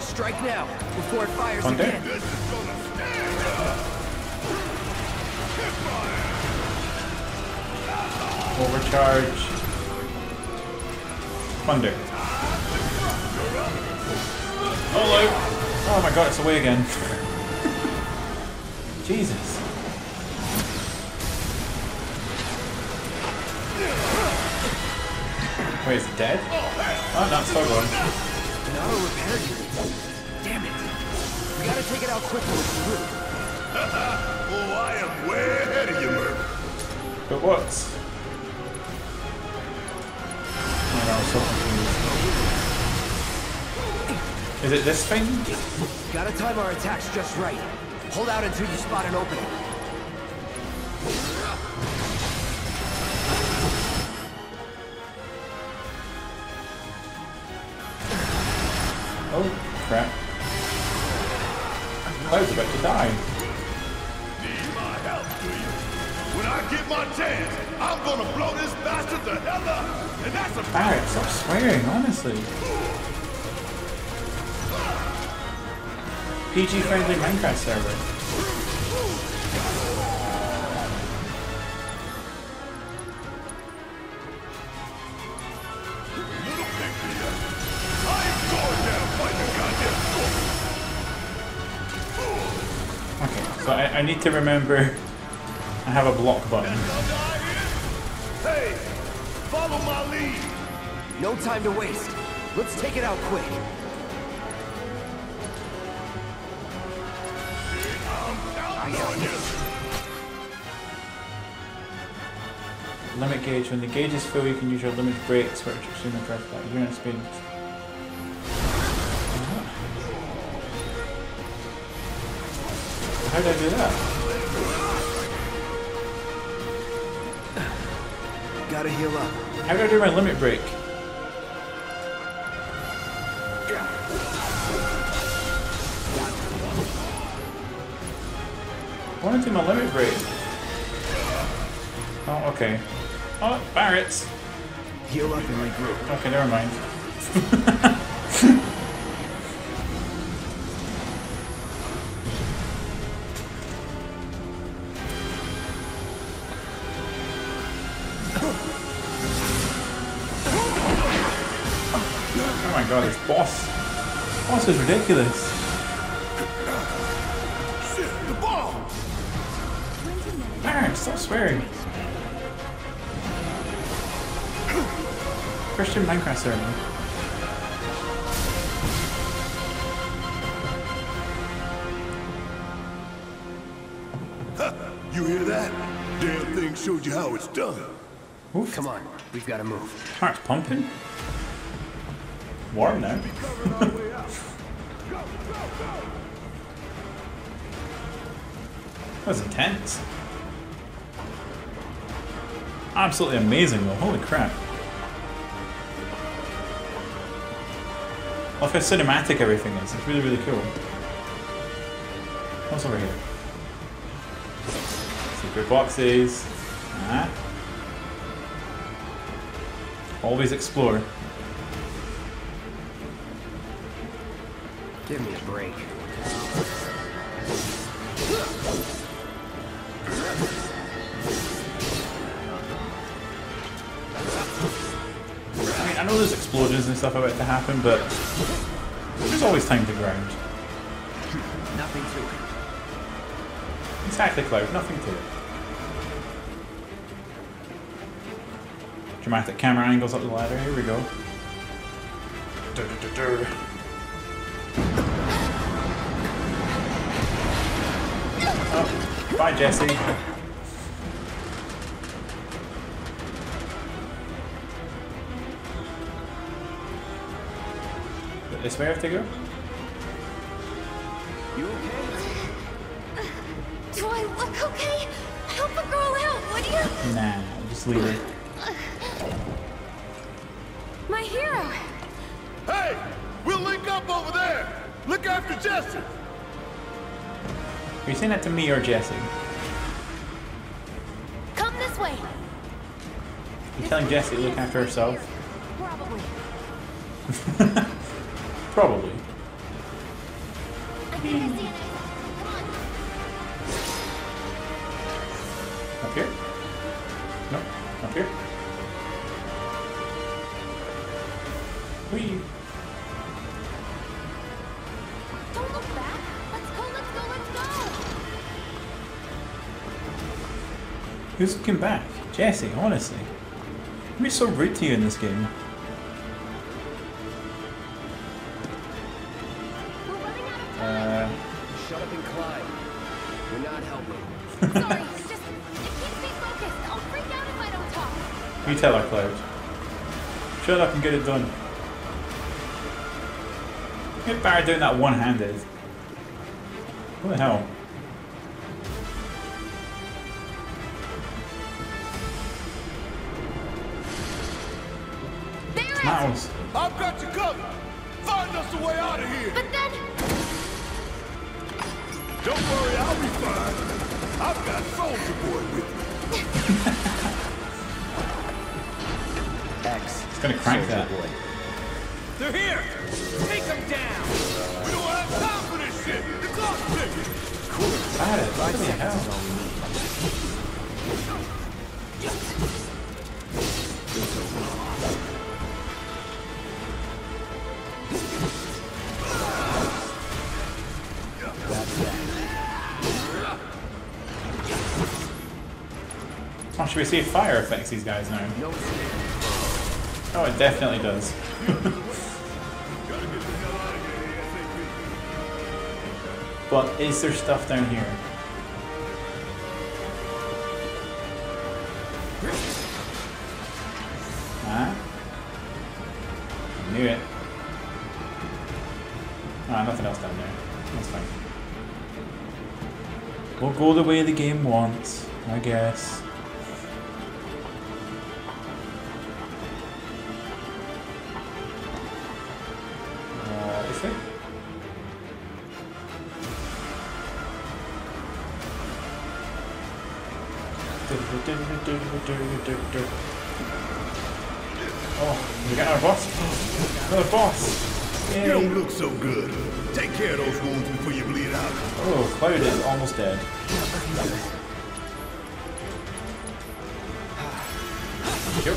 Strike now before it fires again. Overcharge. Thunder. Hello. Oh my god, it's away again. Jesus. Wait, is it dead? Oh, no, it's still going. Another repair unit. Damn it. We gotta take it out quickly. Oh, I am way ahead of you, Murph. But what? Oh, no, I'm so confused. Is it this thing? Gotta time our attacks just right. Hold out until you spot an opening. Oh, crap. Cloud's about to die. Need my help, do you? When I get my chance, I'm gonna blow this bastard to hell up! And that's a Barret, stop swearing, honestly. PG-friendly Minecraft server. I need to remember I have a block button. Hey, follow my lead. No time to waste. Let's take it out quick. Limit gauge. When the gauge is full, you can use your limit breaks for extreme press that unit speed. How did I do that? Gotta heal up. How did I do my limit break? I want to do my limit break. Oh, okay. Oh, Barret. Heal up and regroup. Okay, never mind. Oh my god, this boss. This boss is ridiculous. Shit, the ball! Barret, stop swearing. Christian Minecraft server. You hear that? Damn thing showed you how it's done. Oof. Come on, we've got to move. Heart's pumping. Warm now. That was intense. Absolutely amazing though, holy crap. I love how cinematic everything is, it's really, really cool. What's over here? Secret boxes. Ah. Always explore. Give me a break. I mean, I know there's explosions and stuff about to happen, but there's always time to ground. Nothing to it. Exactly, Cloud. Nothing to it. Dramatic camera angles up the ladder. Here we go. Dur, dur, dur, dur. Oh, bye, Jessie. This way I have to go? You okay? Do I look okay? Help a girl out, would you? Nah, just leave her. My hero! Hey! We'll link up over there! Look after Jessie! Are you saying that to me or Jessie? Come this way! You're telling Jessie to look after herself? Probably. Probably. I think I see it. Come on. Up here? No, up here. Whee! Don't look back. Let's go, let's go, let's go! Who's looking back? Jessie, honestly. You're so rude to you in this game. Sorry, it's just, it keeps me focused. I'll freak out if I don't talk. You tell her, Cloud. Shut up and get it done. Get Barret doing that one-handed. What the hell? Barret! I've got you covered! Find us a way out of here! But then... Don't worry, I'll be fine. I've got Soldier Boy with me. X. It's gonna crank that boy. They're here. Take them down. We don't have time for this shit. The clock's ticking. Cool. What the hell? That's that. Oh, should we see if fire affects these guys now? Oh, it definitely does. But is there stuff down here? Huh? I knew it. Ah, nothing else down there. That's fine. We'll go the way the game wants, I guess. Oh, we got our boss. Another boss. Yay. You don't look so good. Take care of those wounds before you bleed out. Oh, Cloud is almost dead. Yep.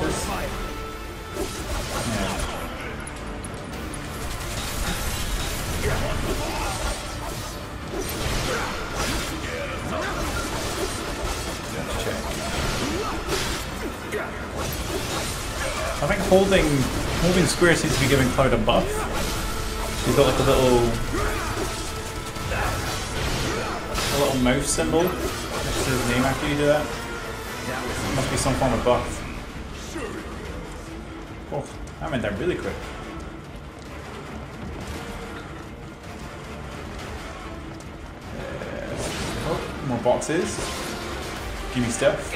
this. I think holding square seems to be giving Cloud a buff. He's got like a little mouse symbol. That's his name after you do that. Must be some form of buff. Oh, I meant that really quick. Oh, more boxes. Give me stuff.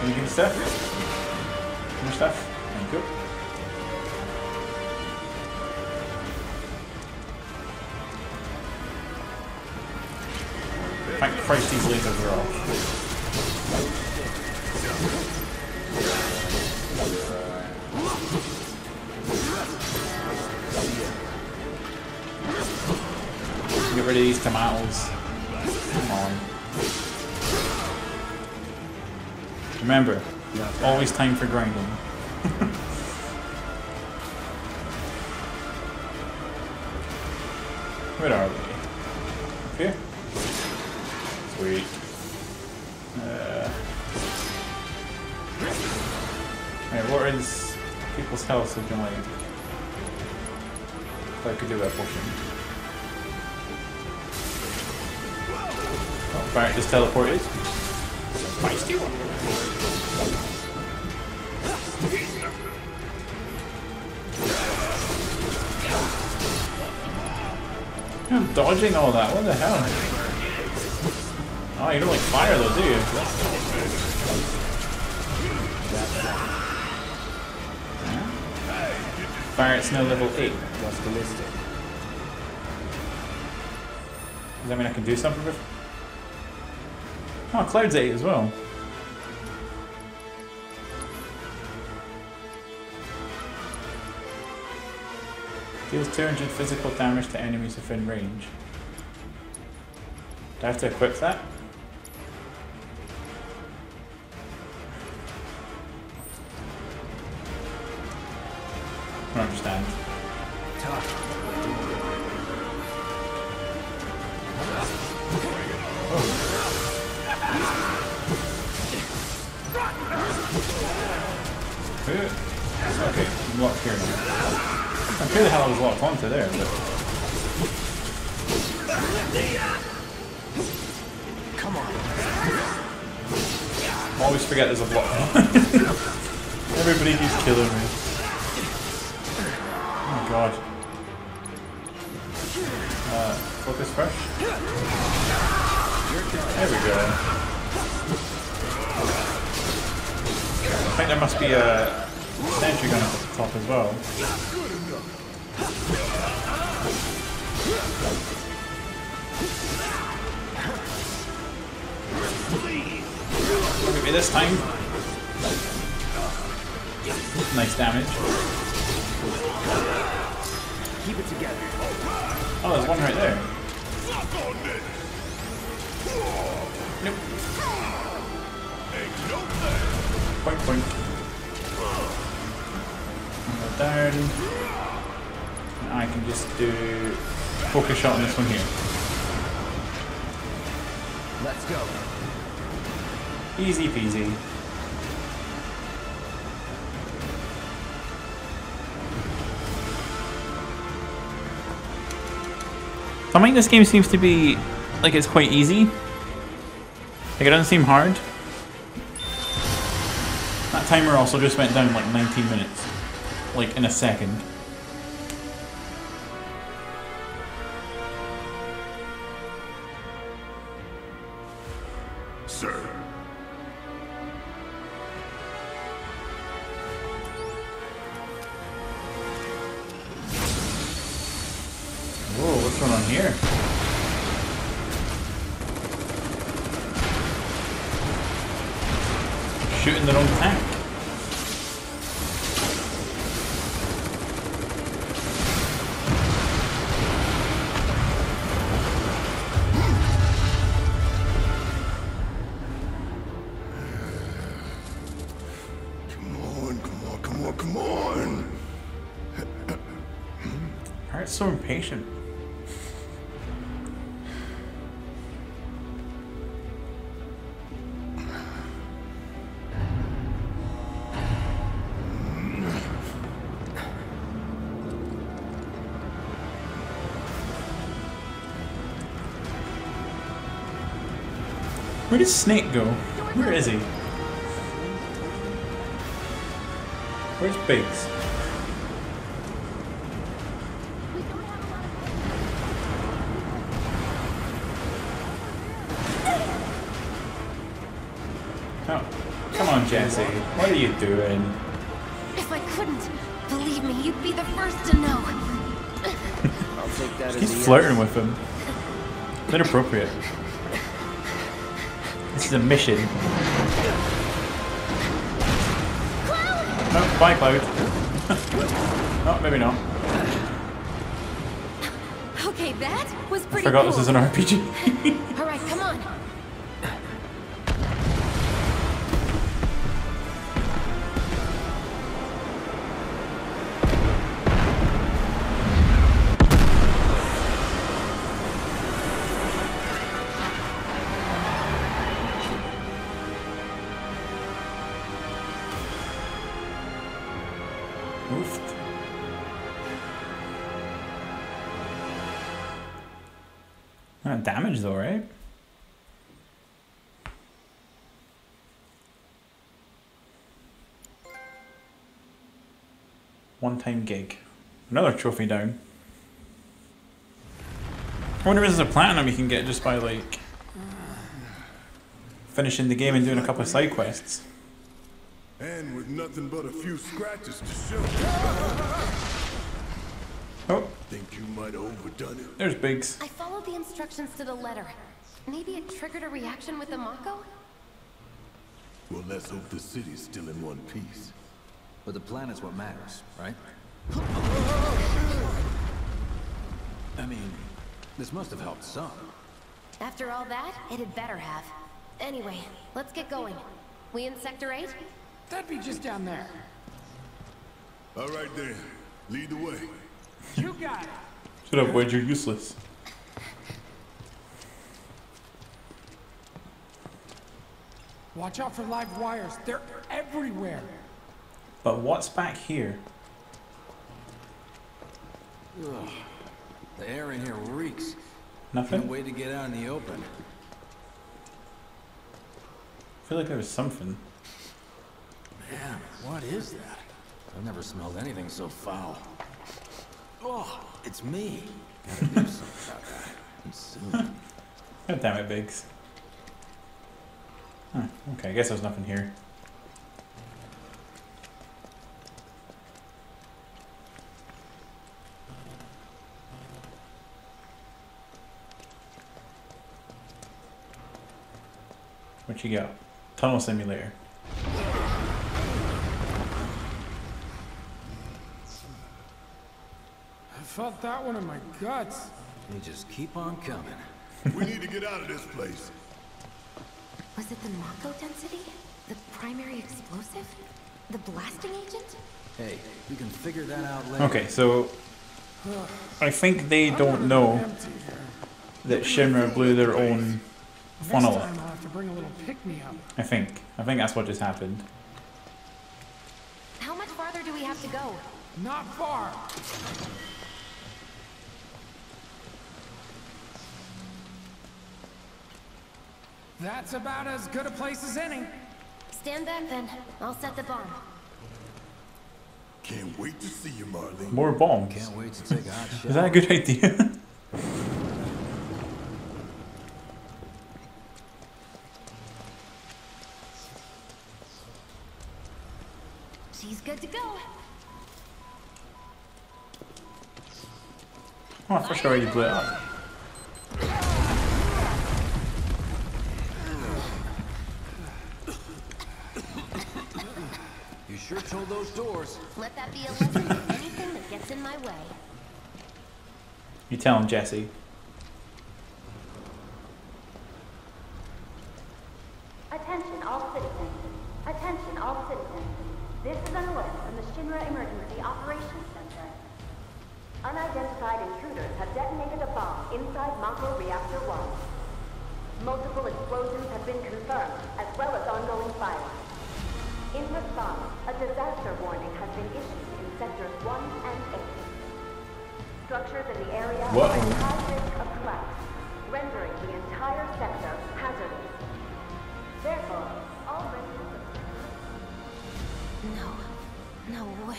Can you give me stuff? More stuff. There you go. Thank Christ these lasers are off. Get rid of these tomatoes. Come on. Remember, always time for grinding. Where are we? Here? Sweet. Alright, what is people's health looking like? If I could do that potion. Barret just teleported. Nice deal. I'm dodging all that. What the hell? Oh, you don't like fire though, do you? Barret's now level 8. That's ballistic. Does that mean I can do something with? Oh, Cloud's 8 as well. Deals 200 physical damage to enemies within range. Do I have to equip that? I don't understand. Okay, I'm locked here now. I'm sure the hell I was locked onto there, but... Come on. I always forget there's a block. Everybody keeps killing me. Oh god. Focus first. There we go. I think there must be a sentry gun at the top as well. Look at me this time. Nice damage. Keep it together. Oh, there's one right there. Nope. Point, point. Go down. And I can just do focus shot on this one here. Let's go. Easy peasy. I mean, this game seems to be like it's quite easy. Like it doesn't seem hard. That timer also just went down like 19 minutes, like in a second. Sir. Whoa, what's going on here? Shooting their own tank. on. All right, so impatient. Where does Snake go? Where is he? Where's Biggs? Oh, come on, Jessie. What are you doing? If I couldn't, believe me, you'd be the first to know. I'll take that. He's flirting with him. It's inappropriate. This is a mission. Cloud! No, bye Cloud. Oh, maybe not. Okay, that was pretty. I forgot cool. This is an RPG. All right, come on. Not damage though, right? One-time gig. Another trophy down. I wonder if there's a platinum you can get just by like finishing the game and doing a couple of side quests. And with nothing but a few scratches to show. Oh. Think you might have overdone it. There's Biggs. I followed the instructions to the letter. Maybe it triggered a reaction with the Mako? Well, let's hope the city's still in one piece. But the plan is what matters, right? I mean, this must have helped some. After all that, it had better have. Anyway, let's get going. We in Sector 8? That'd be just down there. All right then, lead the way. You got it. Shut up, Wedge, you're useless. Watch out for live wires, they're everywhere. But what's back here? Ugh. The air in here reeks. Nothing? Can't wait to get out in the open. I feel like there was something. Man, what is that? I've never smelled anything so foul. Oh, it's me. Gotta do something about that. I'm soon. God damn it, Biggs. Huh, okay, I guess there's nothing here. What you got? Tunnel simulator. I felt that one in my guts. They just keep on coming. We need to get out of this place. Was it the Mako density? The primary explosive? The blasting agent? Hey, we can figure that out later. Okay, so I think they don't know that Shinra blew their own funnel up. I think that's what just happened. How much farther do we have to go? Not far. That's about as good a place as any. Stand back then. I'll set the bomb. Can't wait to see you, Marley. More bombs. Can't wait to take a hot shot. Is that a good idea? She's good to go. Oh, for sure you blew it up. Sure told those doors. Let that be a lesson to anything that gets in my way. You tell him, Jessie. Attention all citizens. This is an alert from the Shinra Emergency to the operations center. Unidentified intruders have detonated a bomb inside Mako Reactor 1. Multiple explosions have been confirmed, as well as ongoing fires. In response, a disaster warning has been issued in Sectors 1 and 8. Structures in the area are at high risk of collapse, rendering the entire sector hazardous. Therefore, all residents... No way.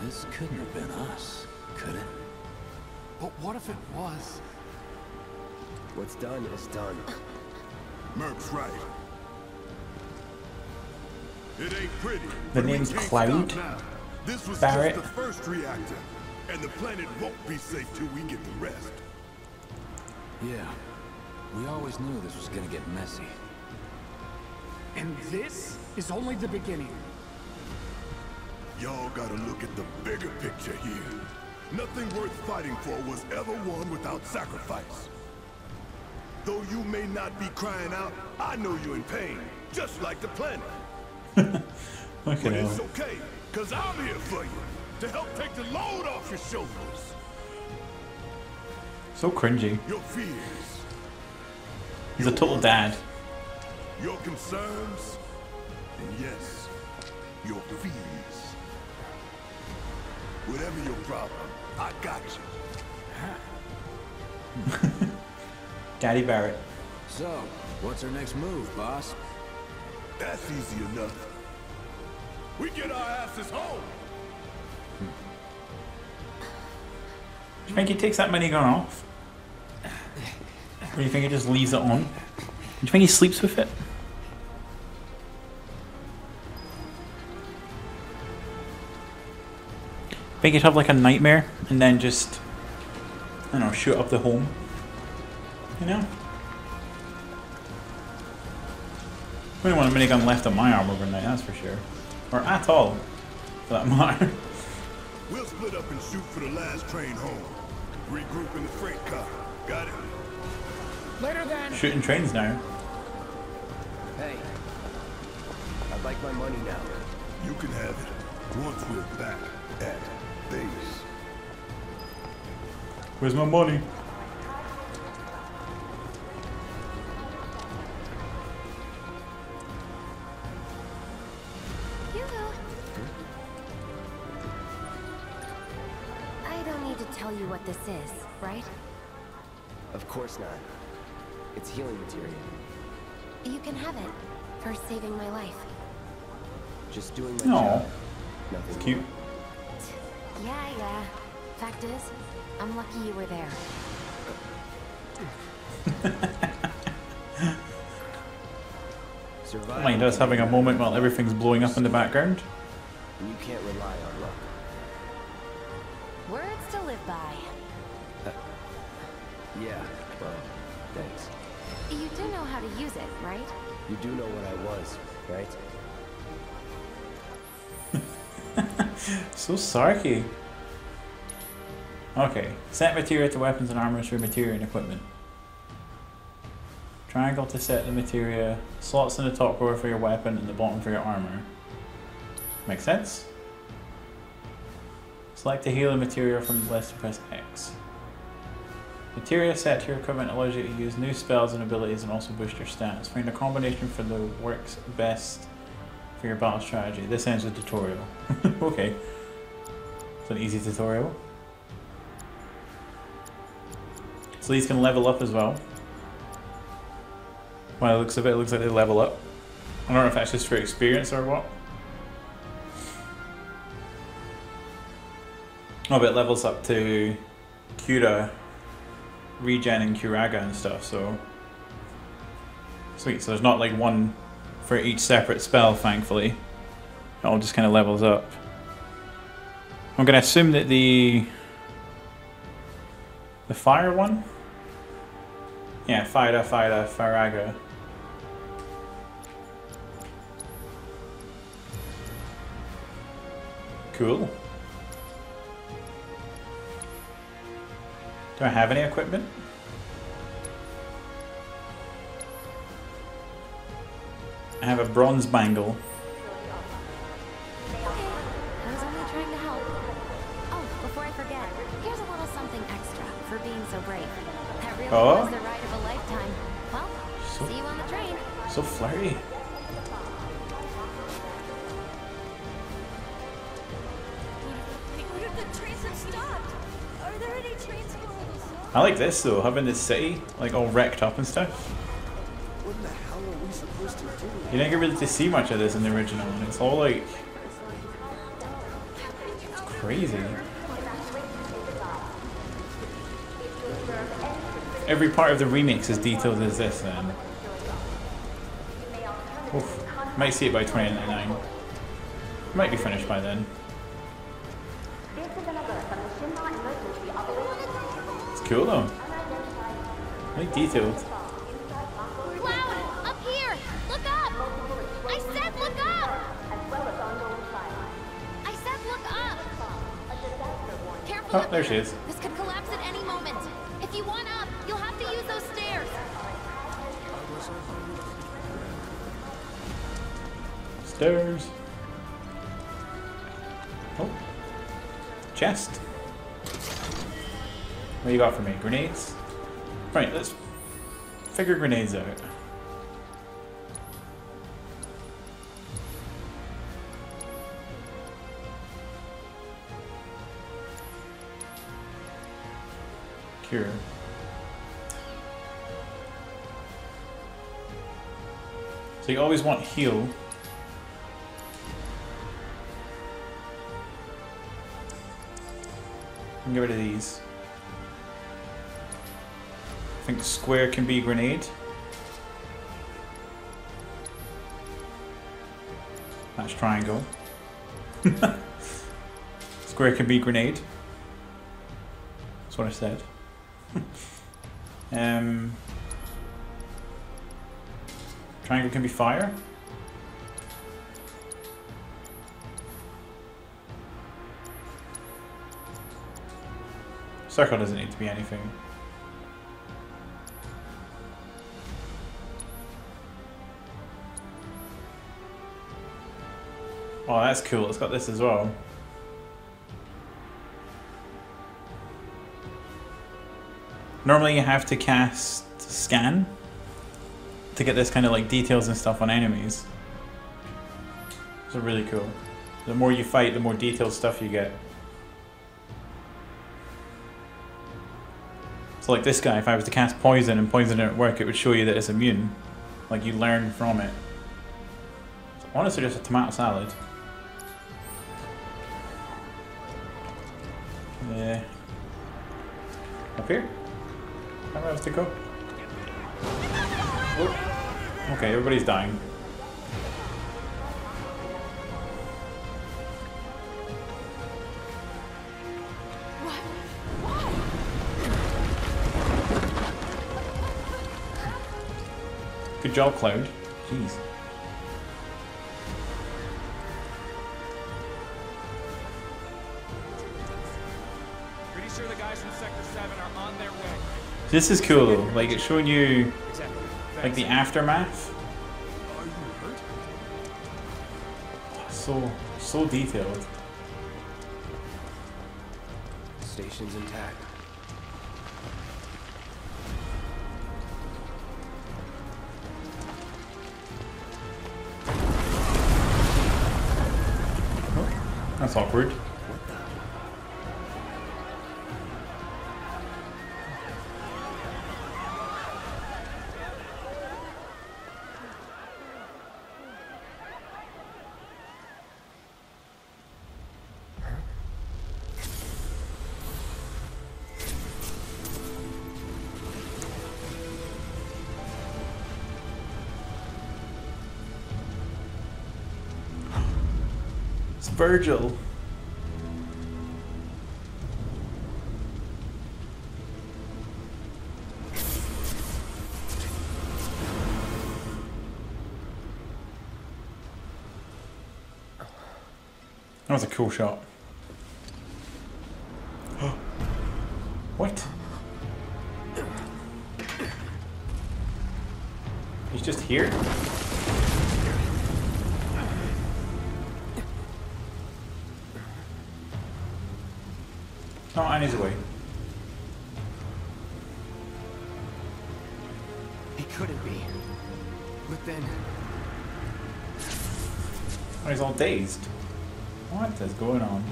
This couldn't have been us, could it? But what if it was? What's done is done. Merc's right. It ain't pretty. The name's Cloud. This was Barret. Just the first reactor, and the planet won't be safe till we get the rest. Yeah, we always knew this was gonna get messy. And this is only the beginning. Y'all gotta look at the bigger picture here. Nothing worth fighting for was ever won without sacrifice. Though you may not be crying out, I know you're in pain, just like the planet. Okay. But it's okay, because I'm here for you, to help take the load off your shoulders. So cringy. Your fears. He's a total dad. Your concerns, and yes, your fears. Whatever your problem, I got you. Daddy Barret. So, what's our next move, boss? That's easy enough. We get our asses home. Do you think he takes that minigun off? Or do you think he just leaves it on? Do you think he sleeps with it? I think he'd have like a nightmare and then just, I don't know, shoot up the home, you know? We don't want a minigun left on my arm overnight, that's for sure. Or at all, for that matter. We'll split up and shoot for the last train home. Regroup in the freight car, got it? Later then! Shooting trains now. Hey, I'd like my money now. You can have it, once we're back at base. Where's my money? I don't need to tell you what this is, right? Of course not. It's healing material. You can have it for saving my life. Just doing my job. Nothing's cute. Yeah. Fact is, I'm lucky you were there. Mind us having a moment while everything's blowing up in the background. You can't rely on luck. Words to live by. Yeah, well, thanks. You do know how to use it, right? You do know what I was, right? So sarky. Okay. Set materia to weapons and armor through materia and equipment. Triangle to set the materia. Slots in the top row for your weapon and the bottom for your armor. Makes sense? Select the healing materia from the list and press X. Materia set to your equipment allows you to use new spells and abilities and also boost your stats. Find a combination for the works best for your battle strategy. This ends with tutorial. Okay. It's an easy tutorial. So these can level up as well. By the looks of it, it looks like they level up. I don't know if that's just for experience or what. Oh, but it levels up to Cura, Regen and Curaga and stuff, so... Sweet, so there's not like one for each separate spell, thankfully. It all just kind of levels up. I'm going to assume that the fire one? Yeah, Firaga. Cool. Do I have any equipment? I have a bronze bangle. Oh, before I forget, here's a little something extra for being so brave. That really was the ride of a lifetime. Well, see you on the train. So flirty. I like this though, having this city like all wrecked up and stuff. What the hell are we supposed to do? You didn't get really to see much of this in the original, and it's all like it's crazy. Every part of the remake's as detailed as this then. Oof. Might see it by 2099. Might be finished by then. Cool though. Very detailed. Cloud, up here! Look up! I said look up! I said look up! Careful. Oh, there she is. This could collapse at any moment. If you want up, you'll have to use those stairs. Stairs. Oh. Chest. What do you got for me? Grenades? Right, let's figure grenades out. Cure. So you always want heal. And get rid of these. I think square can be grenade. That's triangle. Square can be grenade. That's what I said. Triangle can be fire. Circle doesn't need to be anything. Oh, that's cool. It's got this as well. Normally you have to cast scan to get this kind of like details and stuff on enemies. It's really cool. The more you fight, the more detailed stuff you get. So like this guy, if I was to cast poison and poison didn't work, it would show you that it's immune. Like you learn from it. So honestly just a tomato salad. Yeah. Up here? I don't know where to go. Whoop. Okay, everybody's dying. What? Good job, Cloud. Jeez. This is cool, like it's showing you like the aftermath. So detailed. Station's intact. Oh, that's awkward. Virgil. That was a cool shot. What? He's just here? Not on his way. It couldn't be. But then... oh, he's all dazed. What is going on?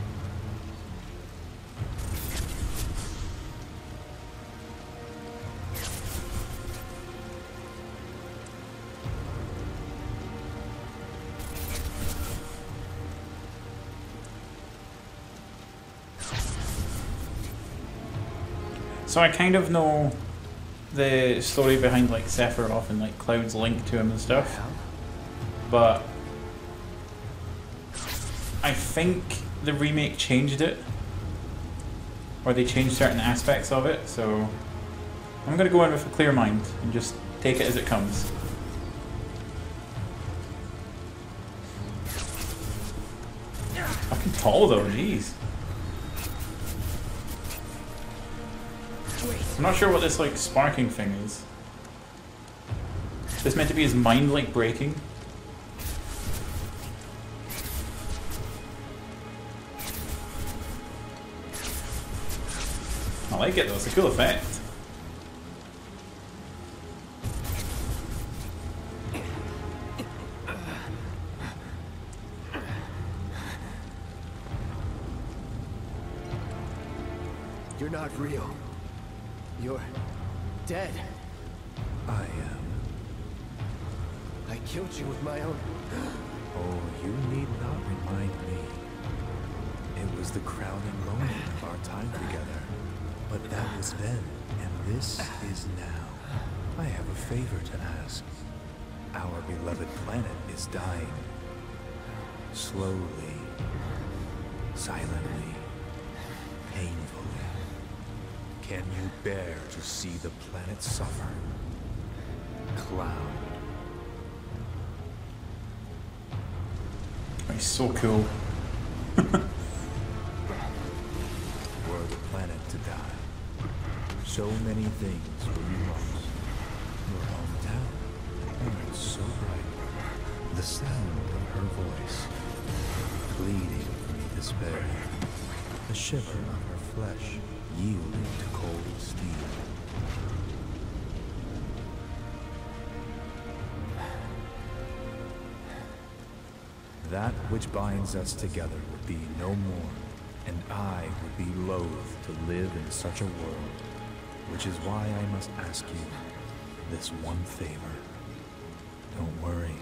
So I kind of know the story behind like Sephiroth and like Cloud's link to him and stuff, but I think the remake changed it, or they changed certain aspects of it, so I'm going to go in with a clear mind and just take it as it comes. Fucking tall though, jeez. I'm not sure what this like sparking thing is. Is this meant to be his mind like breaking? I like it though, it's a cool effect. You're not real. You're dead. I am. I killed you with my own. Oh, you need not remind me. It was the crowning moment of our time together. But that was then, and this is now. I have a favor to ask. Our beloved planet is dying. Slowly. Silently. Painfully. Can you bear to see the planet suffer? Cloud. He's so cool. Were the planet to die, so many things would be lost. Your hometown, and it's so bright. The sound of her voice, pleading for despair. A shiver on her flesh. Yielding to cold steel. That which binds us together would be no more, and I would be loath to live in such a world, which is why I must ask you this one favor. Don't worry,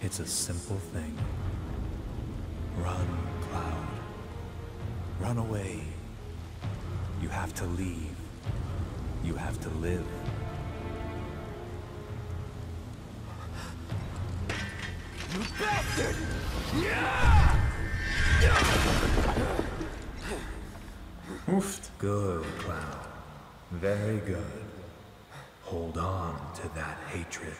it's a simple thing. Run, Cloud. Run away. You have to leave. You have to live. You bastard! Oof. Good, Cloud. Very good. Hold on to that hatred.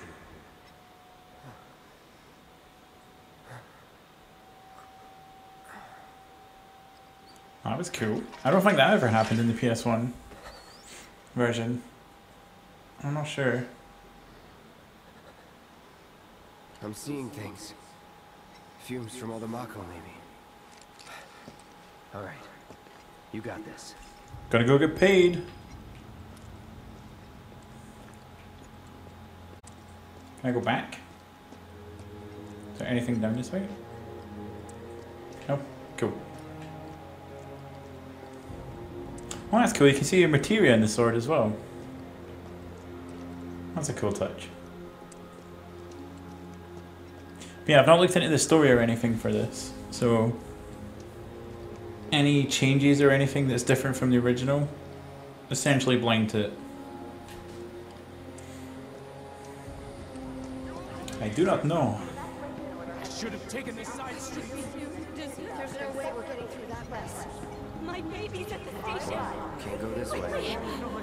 That was cool. I don't think that ever happened in the PS1 version. I'm not sure. I'm seeing things. Fumes from all the Mako, maybe. Alright. You got this. Gotta go get paid. Can I go back? Is there anything down this way? No? Cool. Well, that's cool, you can see your Materia in the sword as well. That's a cool touch. But yeah, I've not looked into the story or anything for this, so... any changes or anything that's different from the original? Essentially blind to it. I do not know. I should have taken this side street. There's no way we're getting through that mess. My baby's at the station. Can't go this way.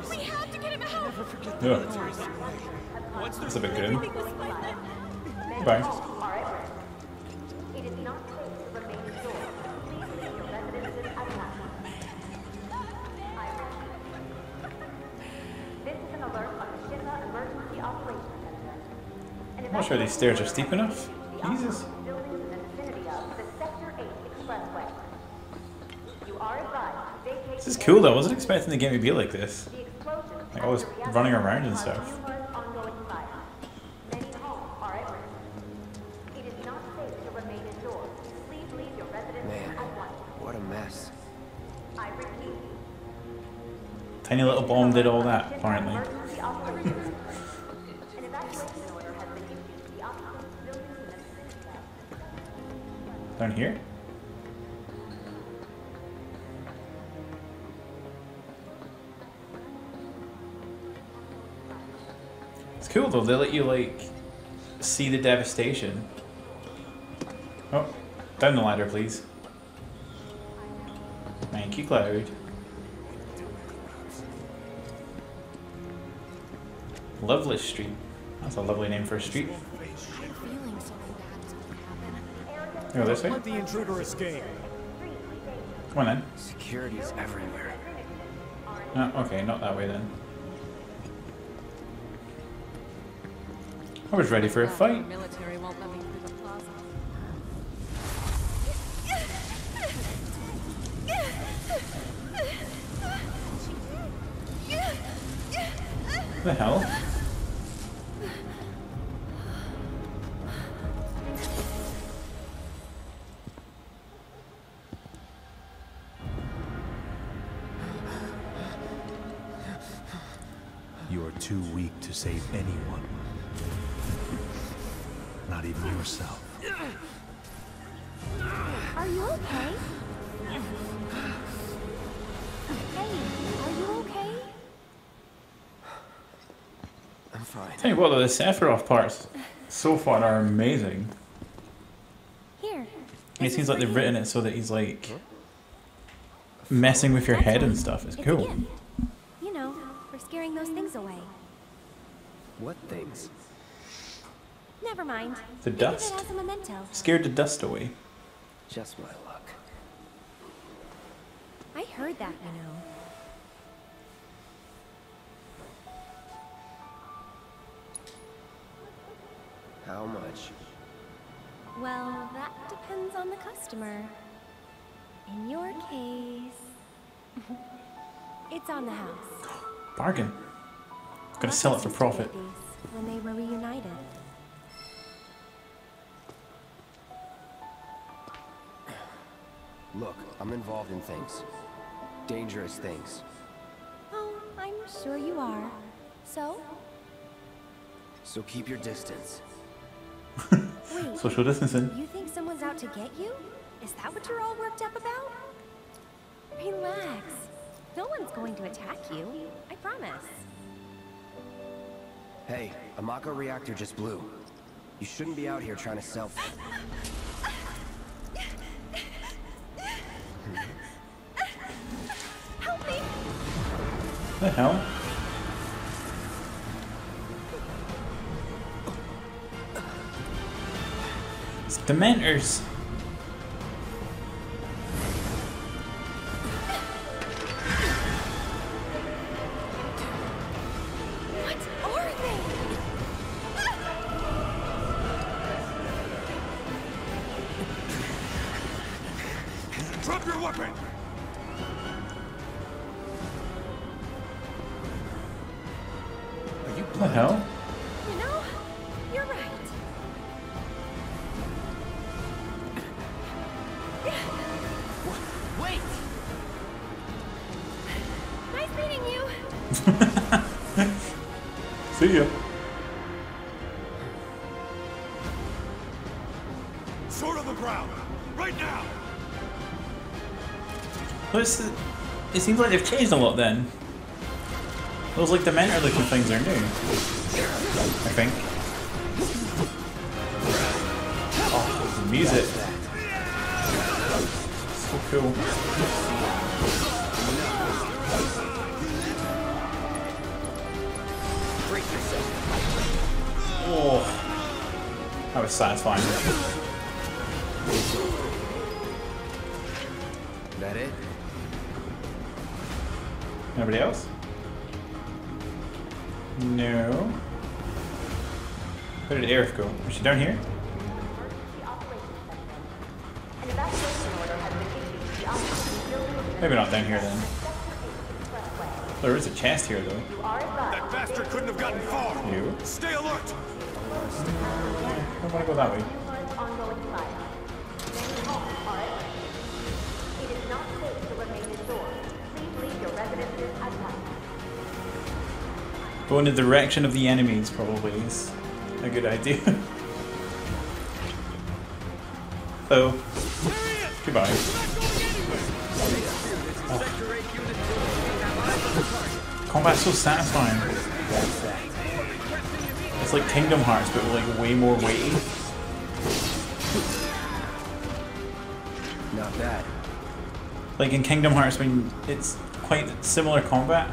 We have to get him out. Never forget the military's on the way. That's a bit good. Bye. It is not safe to remain indoors. Please leave your residences unlocked. This is an alert on the Shinra Emergency Operations Center. I'm not sure these stairs are steep enough. Jesus. Buildings in the vicinity of the Sector 8 expressway. You are advised to vacate This is cool though. I wasn't expecting the game to be like this. Like always running around and stuff. Tiny little bomb did all that, apparently. Down here? It's cool though, they let you like see the devastation. Oh, down the ladder please. Thank you, Cloud. Lovelace Street. That's a lovely name for a street. Go this way. Let the intruder escape. Come on then. Security's everywhere. Oh, okay, not that way then. I was ready for a fight. What the hell? Too weak to save anyone. Not even yourself. Are you okay? Hey, are you okay? I'm fine. Tell you what, the Sephiroth parts so far are amazing. Here. It seems like they've written it so that he's like messing with your head and stuff. It's cool. You know, for scaring those things away. What things? Never mind. The dust. Scared the dust away. Just my luck. I heard that, you know. How much? Well, that depends on the customer. In your case, it's on the house. Bargain. Gonna sell it for profit. When they were reunited. Look, I'm involved in things. Dangerous things. Oh, I'm sure you are. So keep your distance. Wait, social distancing. You think someone's out to get you? Is that what you're all worked up about? Relax. No one's going to attack you. I promise. Hey, a Mako reactor just blew. You shouldn't be out here trying to sell. Help me! What the hell? It's Dementors. It seems like they've changed a lot then. Those like Dementor looking things are new. I think. Oh, the music. So cool. Oh, that was satisfying. That it? Anybody else? No. Where did Aerith go? Is she down here? Maybe not down here then. There is a chest here, though. That bastard couldn't have gotten far. You? Stay alert. I want to go that way. Go in the direction of the enemies, probably is a good idea. Oh, goodbye. Oh. Combat's so satisfying. It's like Kingdom Hearts, but like way more weighty. Not bad. Like in Kingdom Hearts, when it's quite similar combat.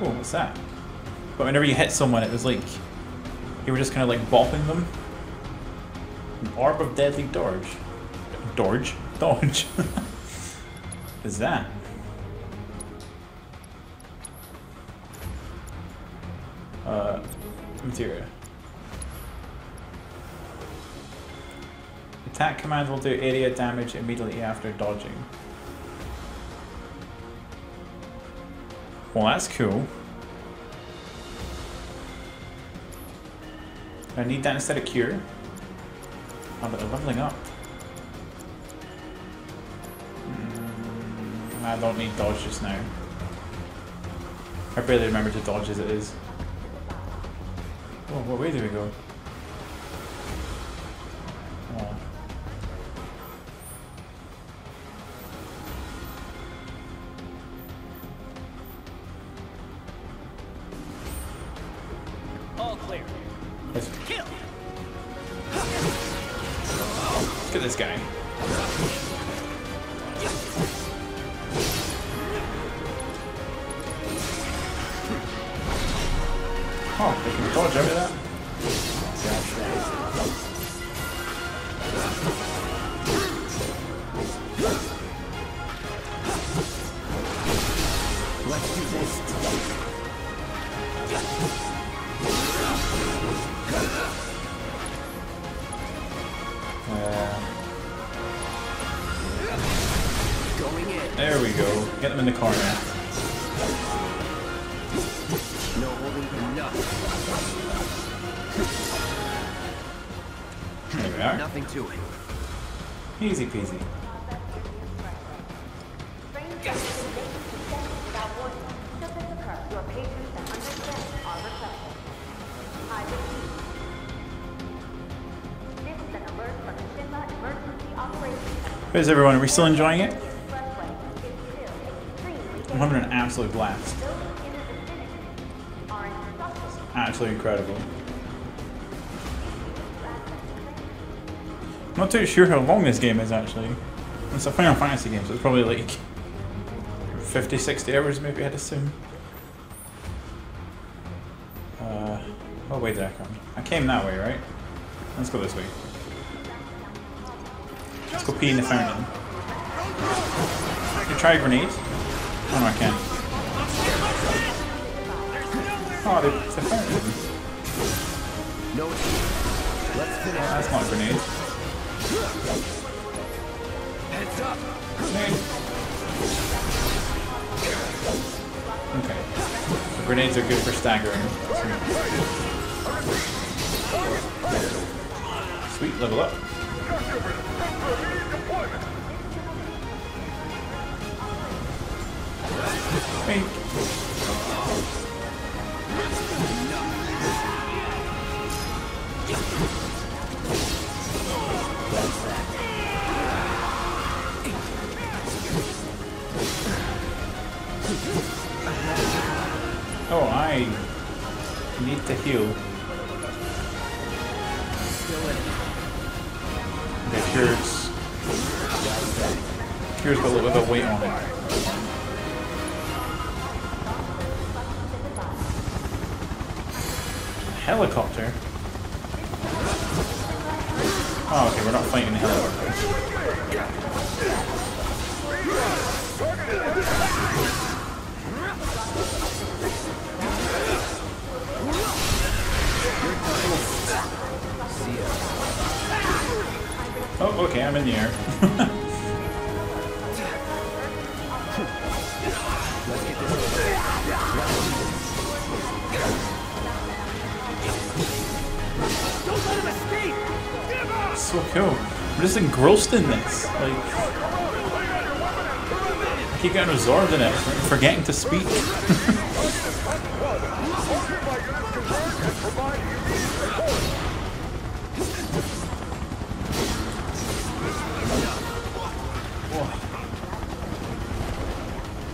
Oh, what's that? But whenever you hit someone, it was like you were just kind of like bopping them. An orb of deadly dodge. Dodge. What is that? Materia. Attack command will do area damage immediately after dodging. Well, that's cool. I need that instead of Cure. Oh, but they're leveling up. I don't need dodge just now. I barely remember to dodge as it is. Oh, what way do we go? Oh. All clear. Let's kill. Look at this guy. Oh, they can dodge over that. Let's do this. Going in. There we go. Get them in the corner. No holding enough. There we are. Nothing to it. Easy peasy. How's everyone? Are we still enjoying it? I'm having an absolute blast. It's absolutely incredible. I'm not too sure how long this game is actually. It's a Final Fantasy game, so it's probably like 50, 60 hours maybe, I'd assume. What way did I come? I came that way, right? Let's go this way. Let's go pee in the fountain. I can try a grenade. Oh no, I can't. Oh, it's a fountain. No, that's not a grenade. Heads up. Okay. The grenades are good for staggering. Sweet, level up. Hey. Oh, I need to heal. Okay, Cure's got a little bit of weight on it. Helicopter? Oh, okay, we're not fighting the helicopter. Oh, okay, I'm in the air. Let's get this We're just engrossed in this. Like, I keep getting absorbed in it, forgetting to speak.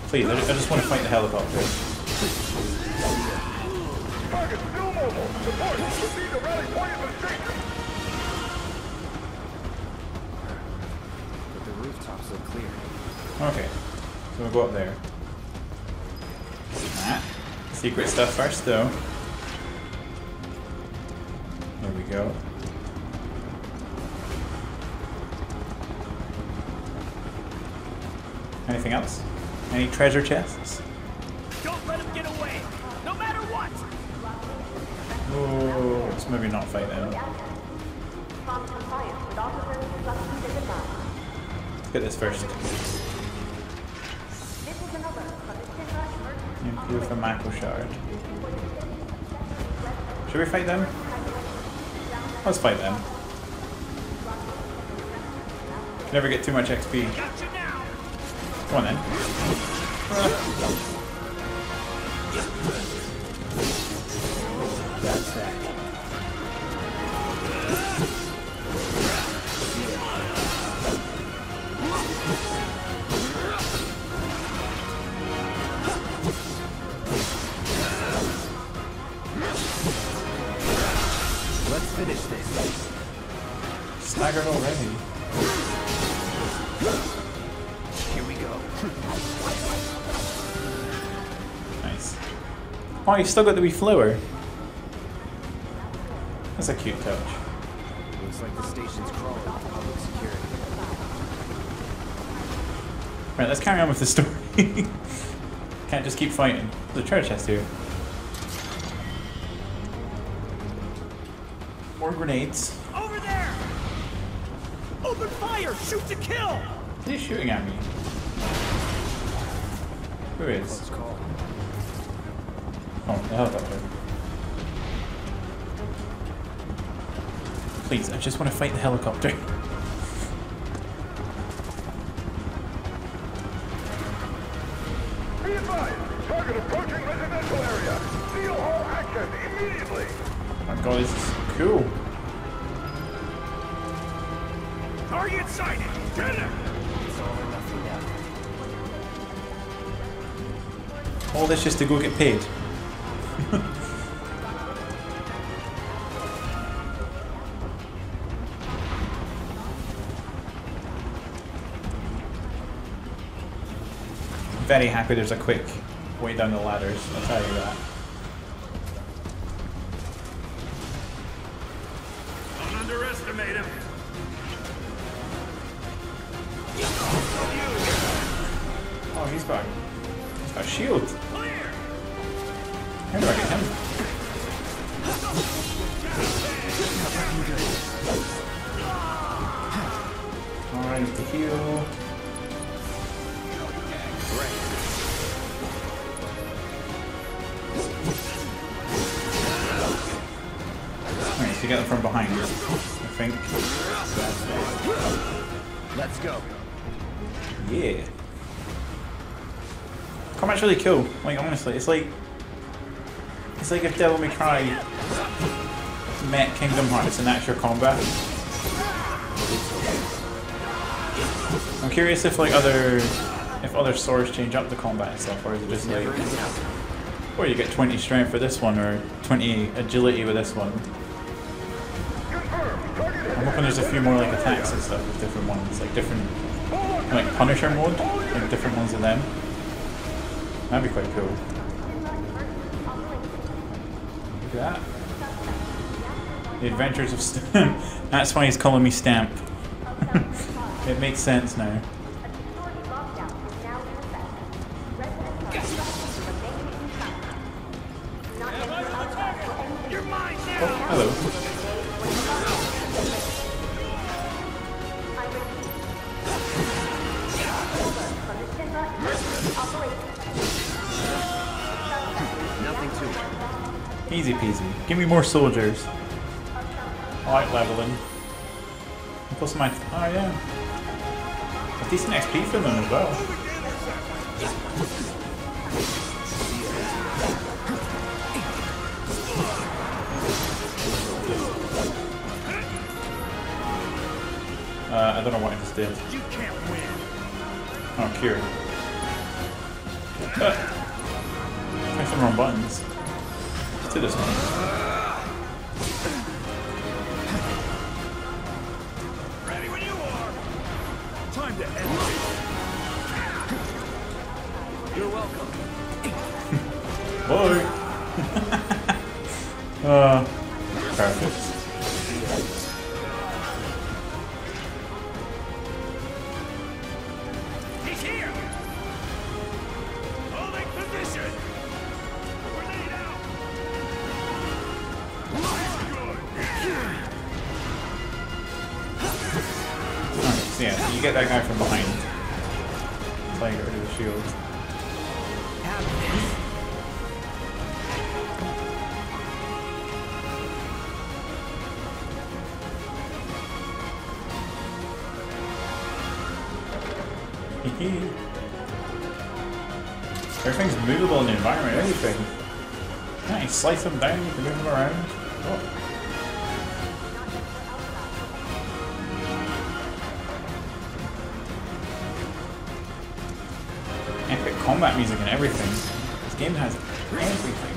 Please, I just want to fight the helicopter. But the rooftops look clear. Okay, so we'll go up there. Nah. Secret stuff first, though. There we go. Anything else? Any treasure chests? Don't let him get away, no matter what. Oh, let's maybe not fight now. Let's get this first. Improve the Mako Shard. Should we fight them? Let's fight them. Never get too much XP. Come on then. That's that. Let's finish this. Staggered already. Here we go. Nice. Oh, you still got the wee flower. That's a cute touch. Looks like the station's crawling with public security. Right, let's carry on with the story. Can't just keep fighting. There's a treasure chest here. More grenades. Over there! Open fire! Shoot to kill! He's shooting at me. Who is? Oh, the helicopter. Please, I just want to fight the helicopter. Be advised, target approaching residential area. Seal all access immediately. Oh my god, this is cool. Target sighted. Get him. It's all or nothing now. All this just to go get paid. Very happy there's a quick way down the ladders, I'll tell you that. Don't underestimate him. Oh, he's got a shield. How do I get him? Alright, it's the heal. Alright, so you got them from behind, I think. Let's go. Yeah. Combat's really cool. Like, honestly, it's like if Devil May Cry met Kingdom Hearts and that's your combat. I'm curious if like other swords change up the combat and stuff, or is it just like, or you get 20 strength for this one or 20 agility with this one. I'm hoping there's a few more like attacks and stuff with different ones, like different like Punisher mode, like different ones of them. That'd be quite cool. Look at that. The Adventures of Stamp. That's why he's calling me Stamp. It makes sense now. Easy peasy. Give me more soldiers. I like leveling. Plus my... Oh yeah. A decent XP from them as well. I don't know what I just did. You can't win. Oh, Cure. I pressed the wrong buttons. Let's do this one. You're welcome. Boy. Perfect. He's here. Holding position. We're laid out. Alright, so yeah, you get that guy from behind. That's how you get rid of the shield. Everything's movable in the environment, everything. Yeah, you slice them down, you can move them around. Oh. Epic combat music and everything. This game has everything.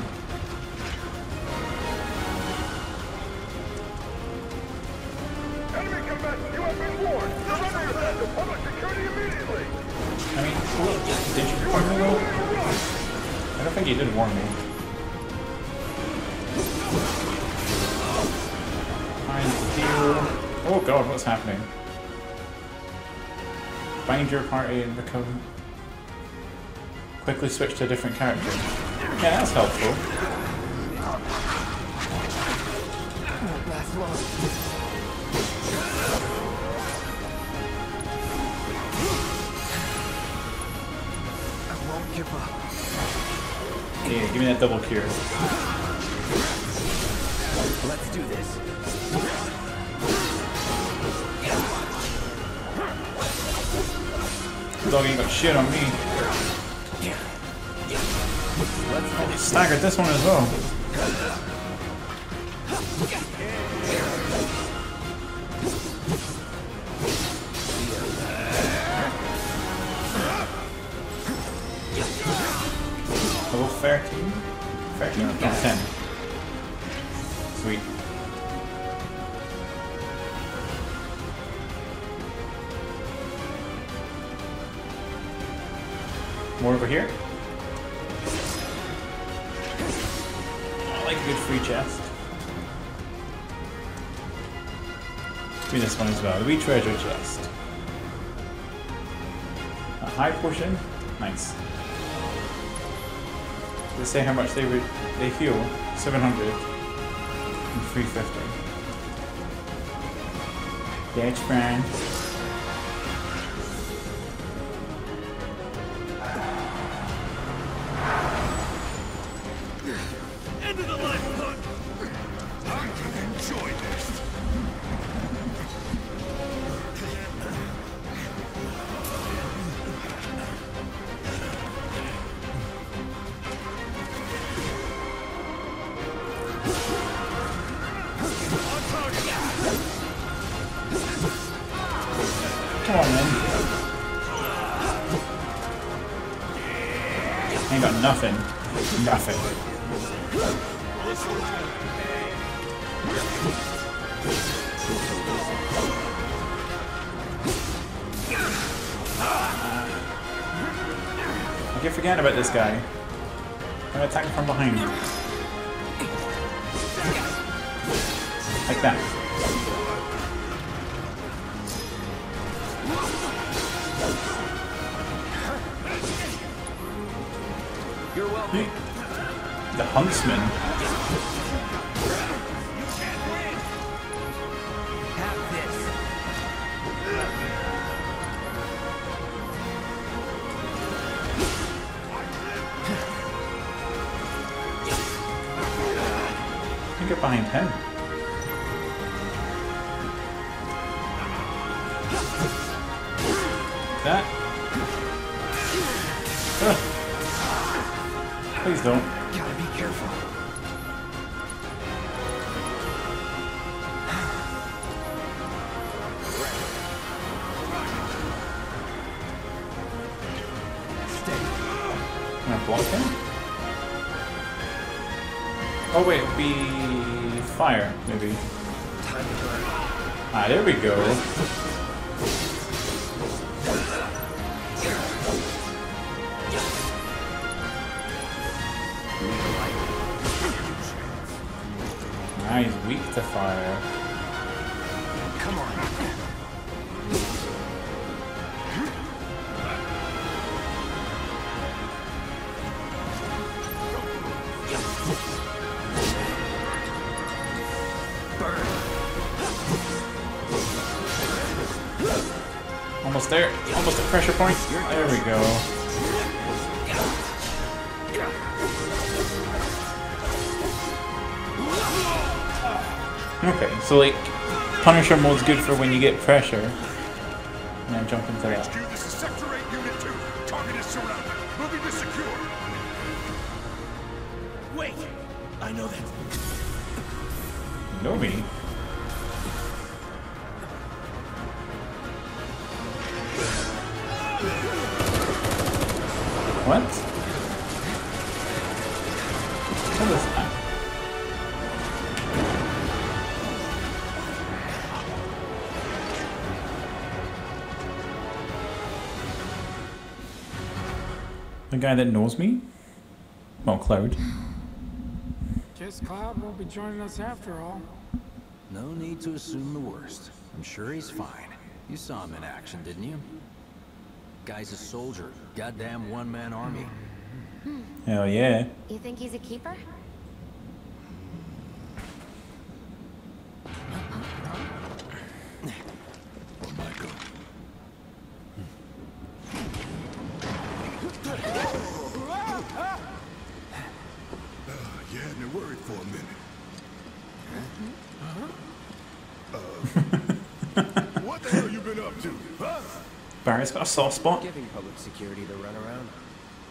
Warn me. Oh god, what's happening? Find your party and become... Quickly switch to a different character. Yeah, that's helpful. I won't give up. Yeah, give me that double cure. Let's do this. Dog ain't got shit on me. Oh, staggered this one as well. Level 13? 13? No, 10. Sweet. More over here? I like a good free chest. Do this one as well. The wee treasure chest. A high portion? Nice. They say how much they heal, 700 and 350. That's fine. End of the life hunt. I can enjoy this. Nothing. Nothing. I keep forgetting about this guy. I'm gonna attack him from behind. Like that. The huntsman. You can get behind him. that. Ugh. Please don't. Gotta be careful. Stay. Can I block him? Oh wait, be fire, maybe. Ah, there we go. Ah, he's weak to fire. Come on. Burn. Almost there. Almost at pressure point. There we go. Okay, so like, Punisher mode's good for when you get pressure. And then jump into that. HQ, this is Sector 8, Unit 2. Target is surrounded. Moving to secure. Wait! I know that. Know me? What? The guy that knows me? Well, Cloud. Guess Cloud won't be joining us after all. No need to assume the worst. I'm sure he's fine. You saw him in action, didn't you? Guy's a soldier. Goddamn one-man army. Hell yeah. You think he's a keeper? Barret's got a soft spot. Giving public security the runaround.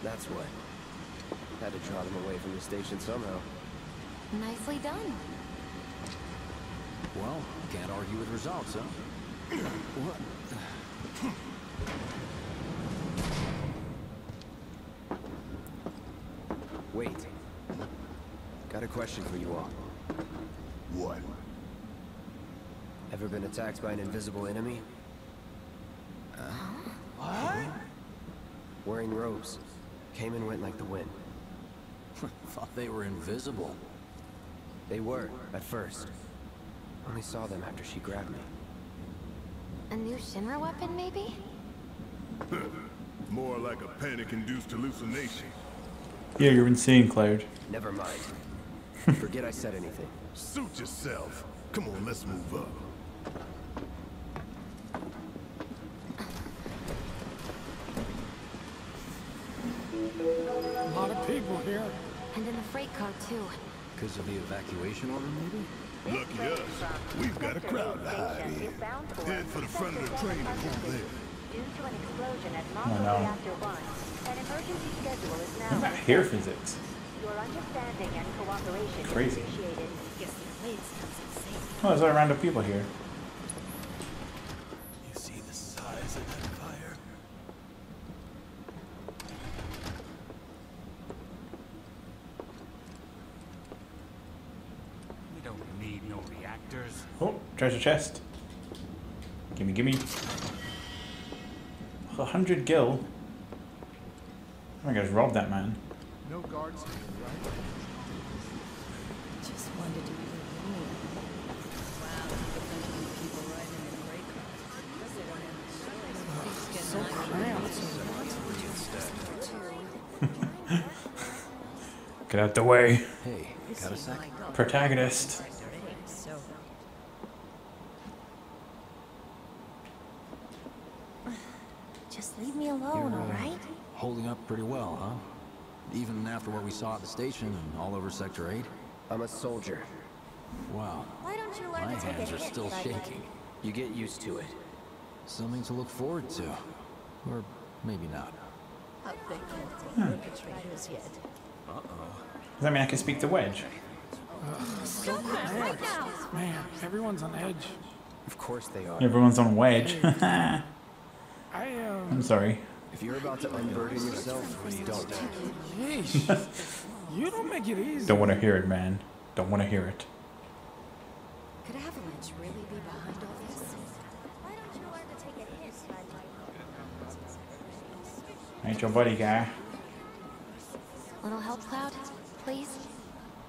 That's what. Had to draw them away from the station somehow. Nicely done. Well, can't argue with results, huh? What? Wait. Got a question for you all. What? Ever been attacked by an invisible enemy? What? Wearing robes. Came and went like the wind. Thought they were invisible. They were, at first. Only saw them after she grabbed me. A new Shinra weapon, maybe? More like a panic-induced hallucination. Yeah, you're insane, Cloud. Never mind. Forget I said anything. Suit yourself. Come on, let's move up. People here. And in the freight car, too. Because of the evacuation order, maybe? Lucky us. We've got a crowd to hide in. Head for the front of the train and over there. Oh, no. I'm not here for this. Crazy. Oh, there's a round of people here. You see the size of that fire? Oh, treasure chest. Gimme, gimme. 100 gil. I think I just robbed that man. No guards here, right? Just wanted to be with. Wow, people right in the break. So cramped. Get out the way. Hey, got a second? Protagonist. Leave me alone, alright? Holding up pretty well, huh? Even after what we saw at the station and all over Sector 8? I'm a soldier. Wow. Why don't you learn to take it? My hands are still shaking. You get used to it. Something to look forward to. Or maybe not. Does that mean I can speak to Wedge? So right now. Man, everyone's on edge. Of course they are. Everyone's on Wedge. I'm sorry. If you're about to unburden yourself, please don't. You don't make it easy. Don't want to hear it, man. Don't want to hear it. Could Avalanche really be behind all this? Why don't you learn to take a hit by ain't your buddy, guy. Little help, Cloud, please.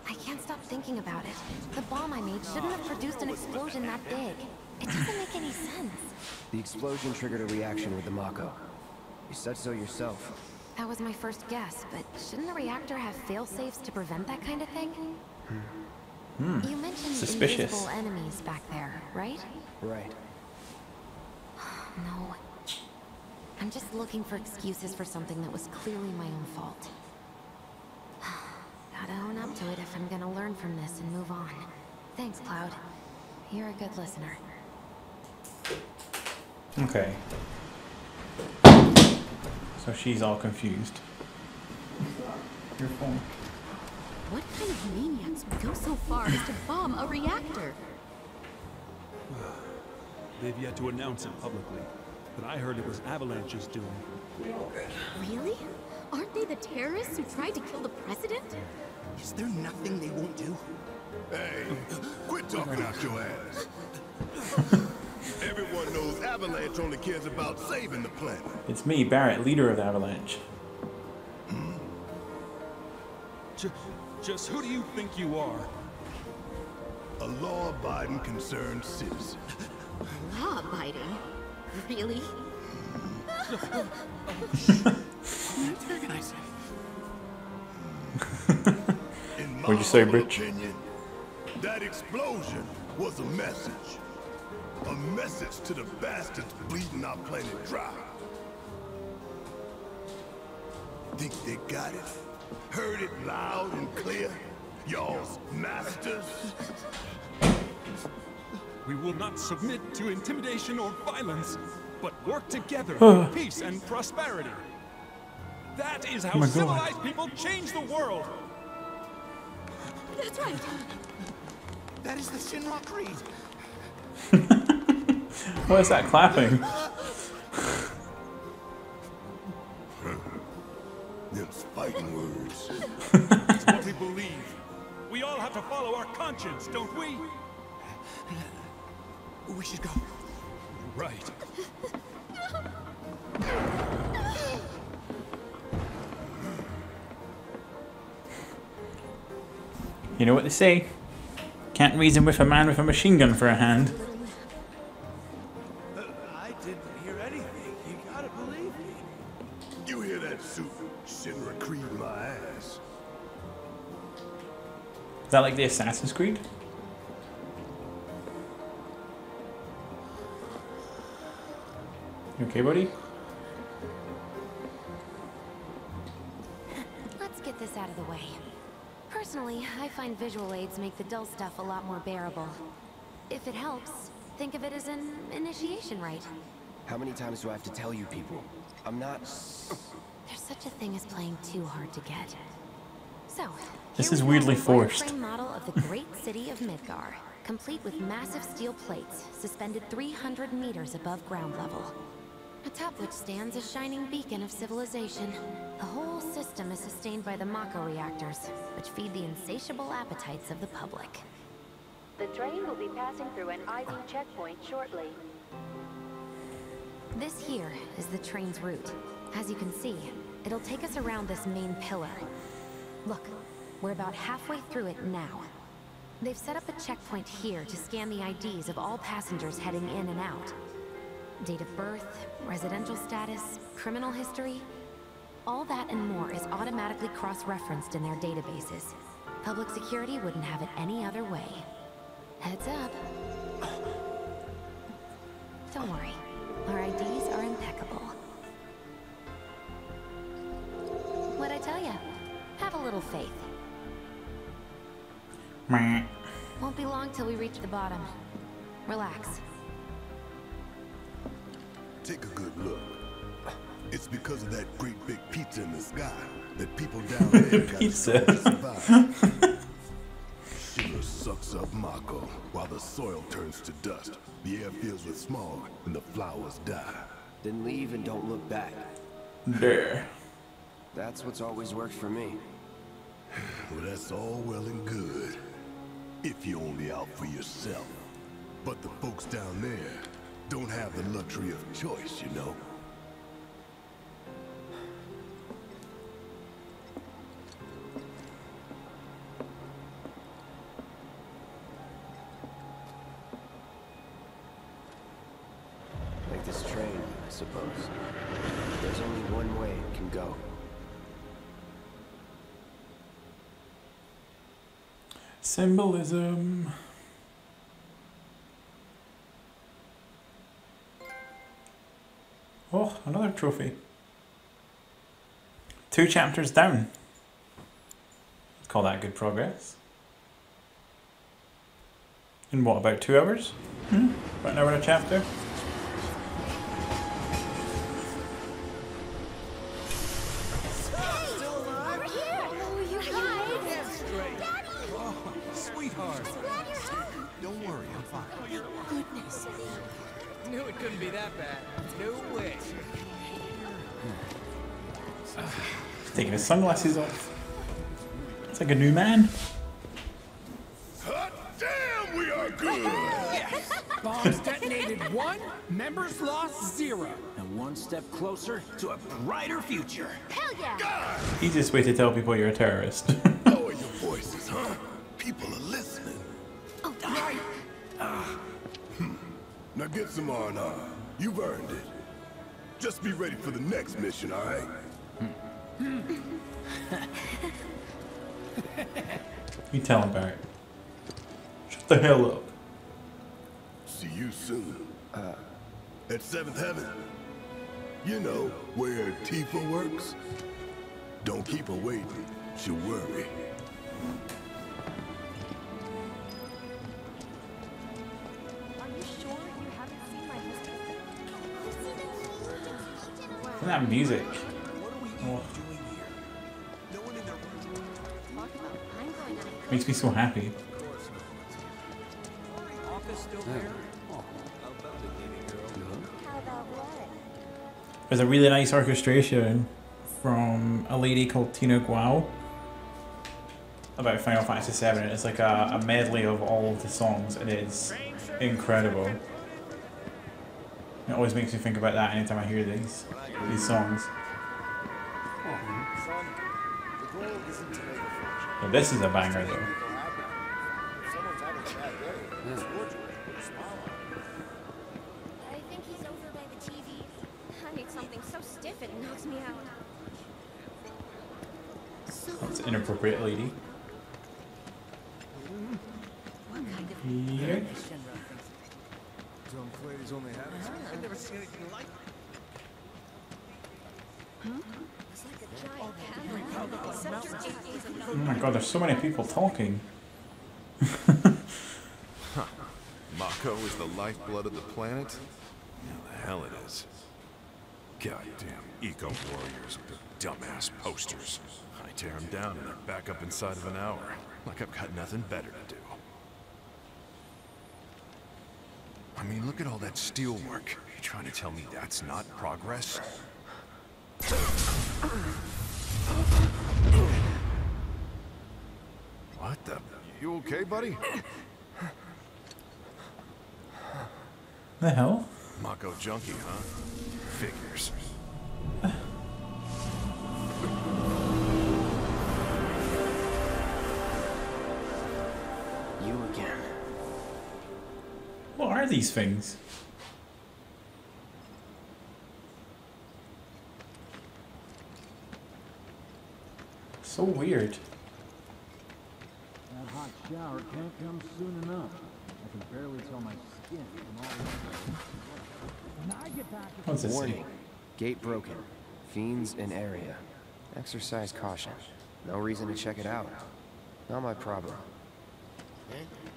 I can't stop thinking about it. The bomb I made shouldn't have produced an explosion that big. It doesn't make any sense. The explosion triggered a reaction with the Mako. You said so yourself. That was my first guess, but shouldn't the reactor have fail-safes to prevent that kind of thing? You mentioned invisible enemies back there, right? Right. No. I'm just looking for excuses for something that was clearly my own fault. Gotta own up to it if I'm gonna learn from this and move on. Thanks, Cloud. You're a good listener. Okay. So she's all confused. Your phone. What kind of maniacs would go so far as to bomb a reactor? They've yet to announce it publicly, but I heard it was Avalanche's doing. Really? Aren't they the terrorists who tried to kill the president? Is there nothing they won't do? Hey, quit talking out your ass. Everyone knows Avalanche only cares about saving the planet. It's me, Barret, leader of Avalanche. Just who do you think you are? A law-abiding concerned citizen. Law-abiding? Really? What'd you say, bitch? Opinion, that explosion was a message. A message to the bastards bleeding our planet dry. Think they got it? Heard it loud and clear, y'all's masters. We will not submit to intimidation or violence, but work together for peace and prosperity. That is how civilized people change the world. That's right. That is the Shinra creed. What is that clapping? Them's fighting words. It's what we believe. We all have to follow our conscience, don't we? We should go. Right. You know what they say? Can't reason with a man with a machine gun for a hand. I didn't hear anything. You gotta believe me. You hear that, soup? Shinra Creed my ass. Is that like the Assassin's Creed? You okay, buddy? Let's get this out of the way. Personally, I find visual aids make the dull stuff a lot more bearable. If it helps, think of it as an initiation rite. How many times do I have to tell you people? I'm not... There's such a thing as playing too hard to get. So, this is weirdly forced. Here we have a frame model of the great city of Midgar, complete with massive steel plates, suspended 300 meters above ground level. Atop which stands a shining beacon of civilization. The whole system is sustained by the Mako reactors, which feed the insatiable appetites of the public. The train will be passing through an ID checkpoint shortly. This here is the train's route. As you can see, it'll take us around this main pillar. Look, we're about halfway through it now. They've set up a checkpoint here to scan the IDs of all passengers heading in and out. Date of birth, residential status, criminal history, all that and more is automatically cross-referenced in their databases. Public security wouldn't have it any other way. Heads up. Don't worry, our IDs are impeccable. What'd I tell ya? Have a little faith. Won't be long till we reach the bottom. Relax. Take a good look. It's because of that great big pizza in the sky that people down there pizza. Got to survive. Shinra sucks up Mako while the soil turns to dust, the air fills with smog, and the flowers die. Then leave and don't look back. There. That's what's always worked for me. Well, that's all well and good if you're only out for yourself. But the folks down there don't have the luxury of choice, you know. Like this train, I suppose. There's only one way it can go. Symbolism. Oh, another trophy. 2 chapters down. I'd call that good progress. In what, about 2 hours? Hmm? About an hour and a chapter? Sunglasses off. It's like a new man. Hot damn, we are good! Yes. Bombs detonated 1, members lost 0. And 1 step closer to a brighter future. Hell yeah! God. Easiest way to tell people you're a terrorist. Lower your voices, huh? People are listening. Oh, right. Now get some R&R. You've earned it. Just be ready for the next mission, alright? You tell him, Barret. Shut the hell up. See you soon. At Seventh Heaven. You know, where Tifa works. Don't keep her waiting. She'll worry. Are you sure you haven't seen my mistake? Isn't that music? Oh. Makes me so happy. There's a really nice orchestration from a lady called Tina Guo about Final Fantasy VII. It's like a medley of all of the songs. It is incredible. It always makes me think about that anytime I hear these songs. Well, this is a banger though. I think he's over by the TV. I need something so stiff it knocks me out. That's an inappropriate lady. Yeah. I've never seen anything like that. Oh my god, there's so many people talking. Huh. Mako is the lifeblood of the planet? Now the hell it is. Goddamn eco-warriors with their dumbass posters. I tear them down and they're back up inside of an hour. Like I've got nothing better to do. I mean, look at all that steel work. You're trying to tell me that's not progress? What the? You okay, buddy? The hell? Mako junkie, huh? Figures. You again. What are these things? So weird. That hot shower can't come soon enough. I can barely tell my skin from all the... When I get back... What's this? Warning. Gate broken. Fiends in area. Exercise caution. No reason to check it out. Not my problem.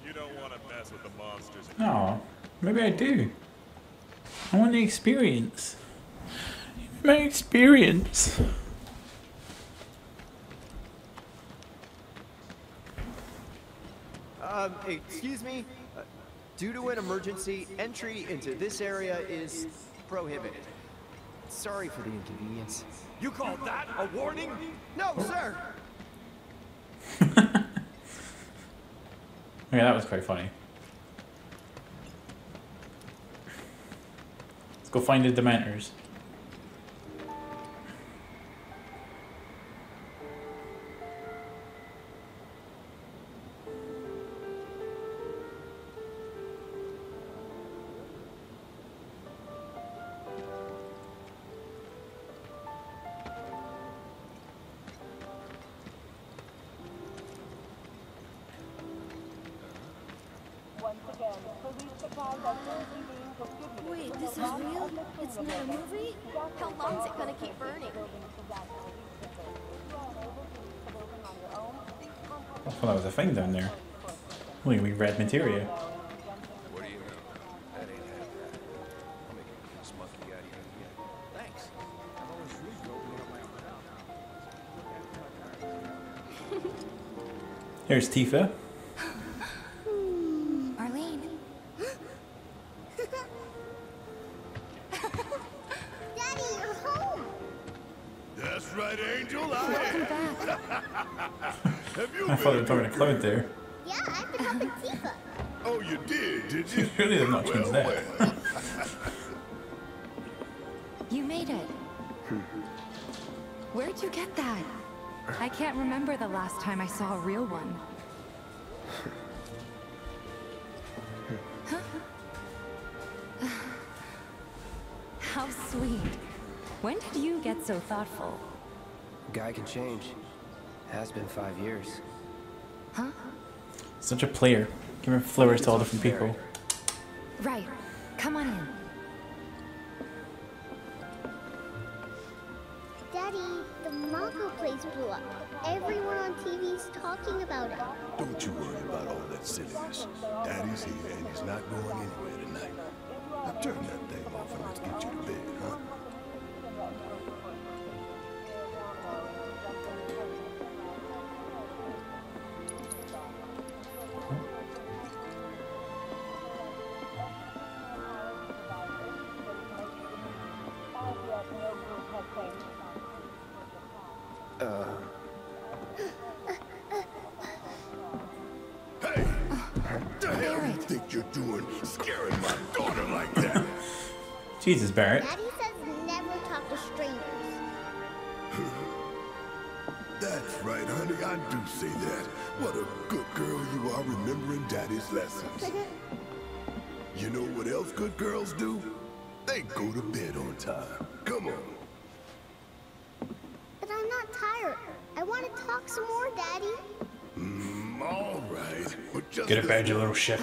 You don't want to mess with the monsters. Oh, maybe I do. I want the experience. My experience. Excuse me. Due to an emergency, entry into this area is prohibited. Sorry for the inconvenience. You call that a warning? No, sir! Okay, that was quite funny. Let's go find the Dementors. Wait, this is real? It's not a movie? How long is it gonna keep burning? I thought that was a thing down there. Wait, we read Materia. What do you know? That ain't happening. I'll make a smoky out of you. Thanks. I've always read you over my mouth. Here's Tifa. I thought they were talking to Cloud there. Yeah, I've been helping Tifa. Oh, you did you? Surely they've not changed that. You made it. Where'd you get that? I can't remember the last time I saw a real one. Huh? How sweet. When did you get so thoughtful? Guy can change. Has been 5 years. Huh? Such a player. Giving flowers to all different people. Right. Come on in. Daddy, the Mako place blew up. Everyone on TV's talking about it. Don't you worry about all that silliness. Daddy's here and he's not going anywhere tonight. Now turn that thing off and let's get you to bed, huh? Jesus, Barret. Daddy says never talk to strangers. That's right, honey. I do say that. What a good girl you are remembering Daddy's lessons. You know what else good girls do? They go to bed on time. Come on. But I'm not tired. I want to talk some more, Daddy. All right. But just get a badge, you little shit.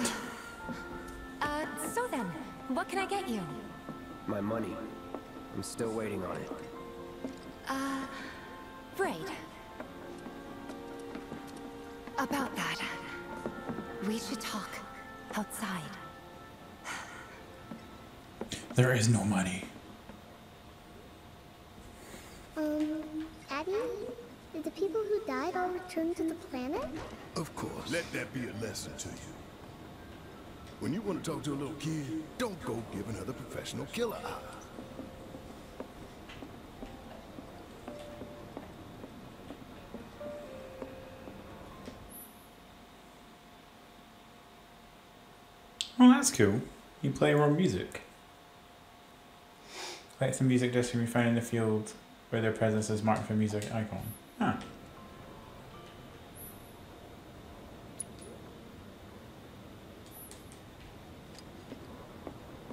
So then, what can I get you? My money. I'm still waiting on it. Right. About that, we should talk outside. There is no money. Daddy, did the people who died all return to the planet? Of course. Let that be a lesson to you. When you want to talk to a little kid, don't go give another professional killer out. Well, that's cool. You play your own music. Like some music discs can be found in the field where their presence is marked for music icon. Huh.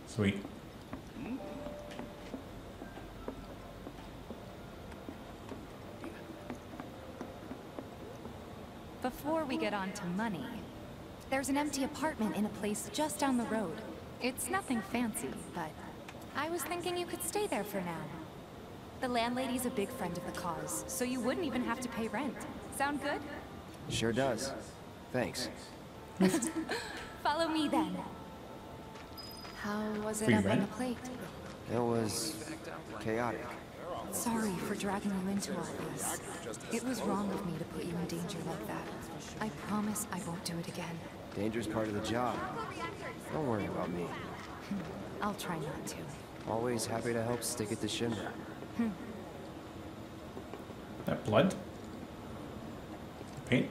Sweet. Before we get on to money, there's an empty apartment in a place just down the road. It's nothing fancy, but I was thinking you could stay there for now. The landlady's a big friend of the cause, so you wouldn't even have to pay rent. Sound good? Sure does. Thanks. Follow me then. How was it up on the plate? It was chaotic. Sorry for dragging you into all this. It was wrong of me to put you in danger like that. I promise I won't do it again. Danger's part of the job. Don't worry about me. I'll try not to. Always happy to help stick it to Shinra. That blood? The paint?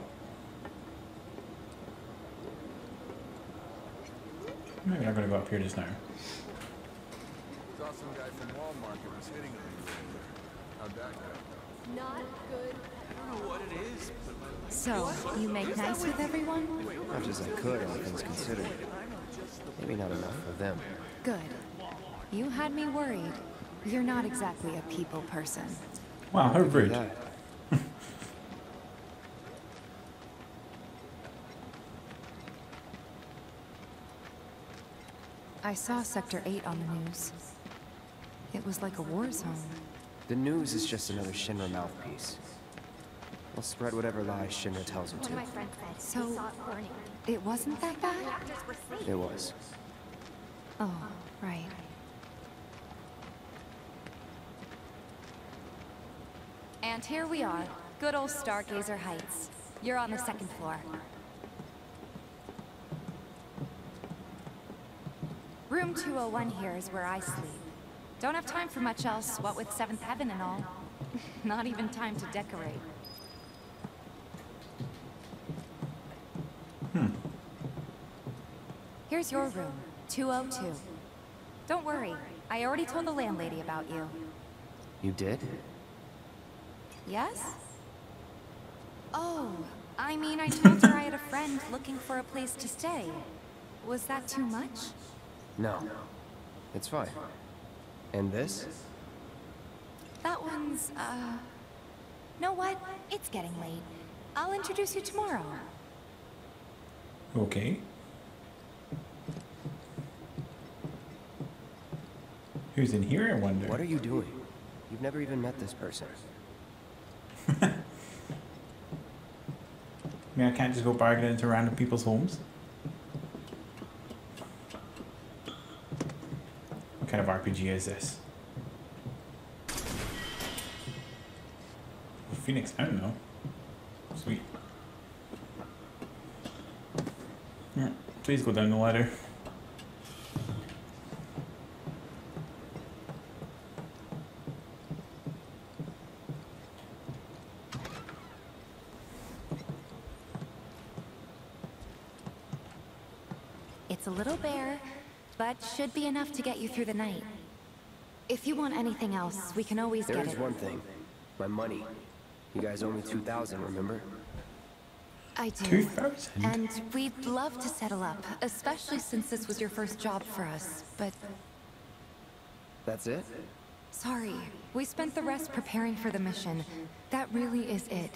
Maybe I'm gonna go up here just now. Saw some guy from Walmart who was hitting him. How'd that go? Not good. I don't know what it is. So, you make nice with everyone? Much as I could, all things considered. Maybe not enough for them. Good. You had me worried. You're not exactly a people person. Wow, how rude. I saw Sector 8 on the news. It was like a war zone. The news is just another Shinra mouthpiece. They'll spread whatever lies Shinra tells them to. So, it wasn't that bad? It was. Oh, right. And here we are, good old Stargazer Heights. You're on the second floor. Room 201 here is where I sleep. Don't have time for much else, what with Seventh Heaven and all. Not even time to decorate. Here's your room, 202. Don't worry, I already told the landlady about you. You did? Yes? Oh, I mean, I told her I had a friend looking for a place to stay. Was that too much? No, it's fine. And this? That one's, know what? It's getting late. I'll introduce you tomorrow. Okay. Who's in here, I wonder? What are you doing? You've never even met this person. I mean, I can't just go bargaining into random people's homes. What kind of RPG is this? Phoenix, I don't know. Sweet. Yeah, please go down the ladder. It's a little bare, but should be enough to get you through the night. If you want anything else, we can always get it. There's one thing. My money. You guys owe me 2,000, remember? I do. 2,000? And we'd love to settle up, especially since this was your first job for us, but... That's it? Sorry. We spent the rest preparing for the mission. That really is it.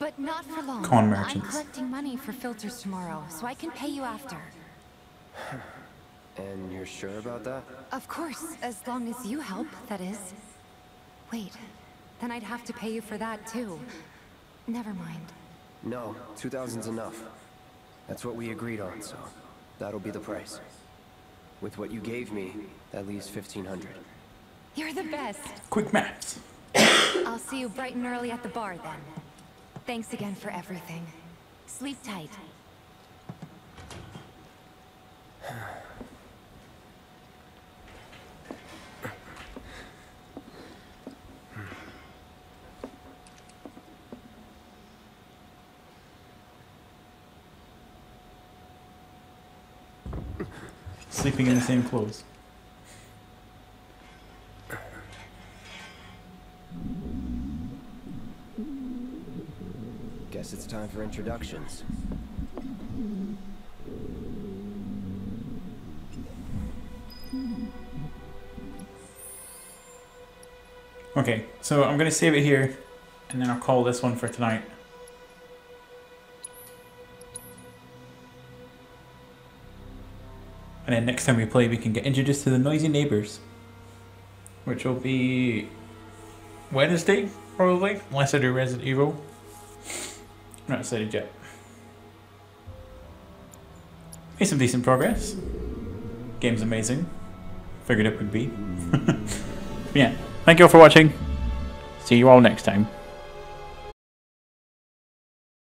But not for long. Con merchants. I'm collecting money for filters tomorrow, so I can pay you after. And you're sure about that? Of course, as long as you help, that is. Wait, then I'd have to pay you for that too. Never mind. No, 2,000's enough. That's what we agreed on, so that'll be the price. With what you gave me, that leaves 1,500. You're the best. Quick maths. I'll see you bright and early at the bar then. Thanks again for everything. Sleep tight. Sleeping in the same clothes. Guess it's time for introductions. Okay, so I'm gonna save it here, and then I'll call this one for tonight. And then next time we play, we can get introduced to the noisy neighbors, which will be Wednesday, probably, unless I do Resident Evil. Not decided yet. Made some decent progress. Game's amazing. Figured it would be. Yeah. Thank you all for watching. See you all next time.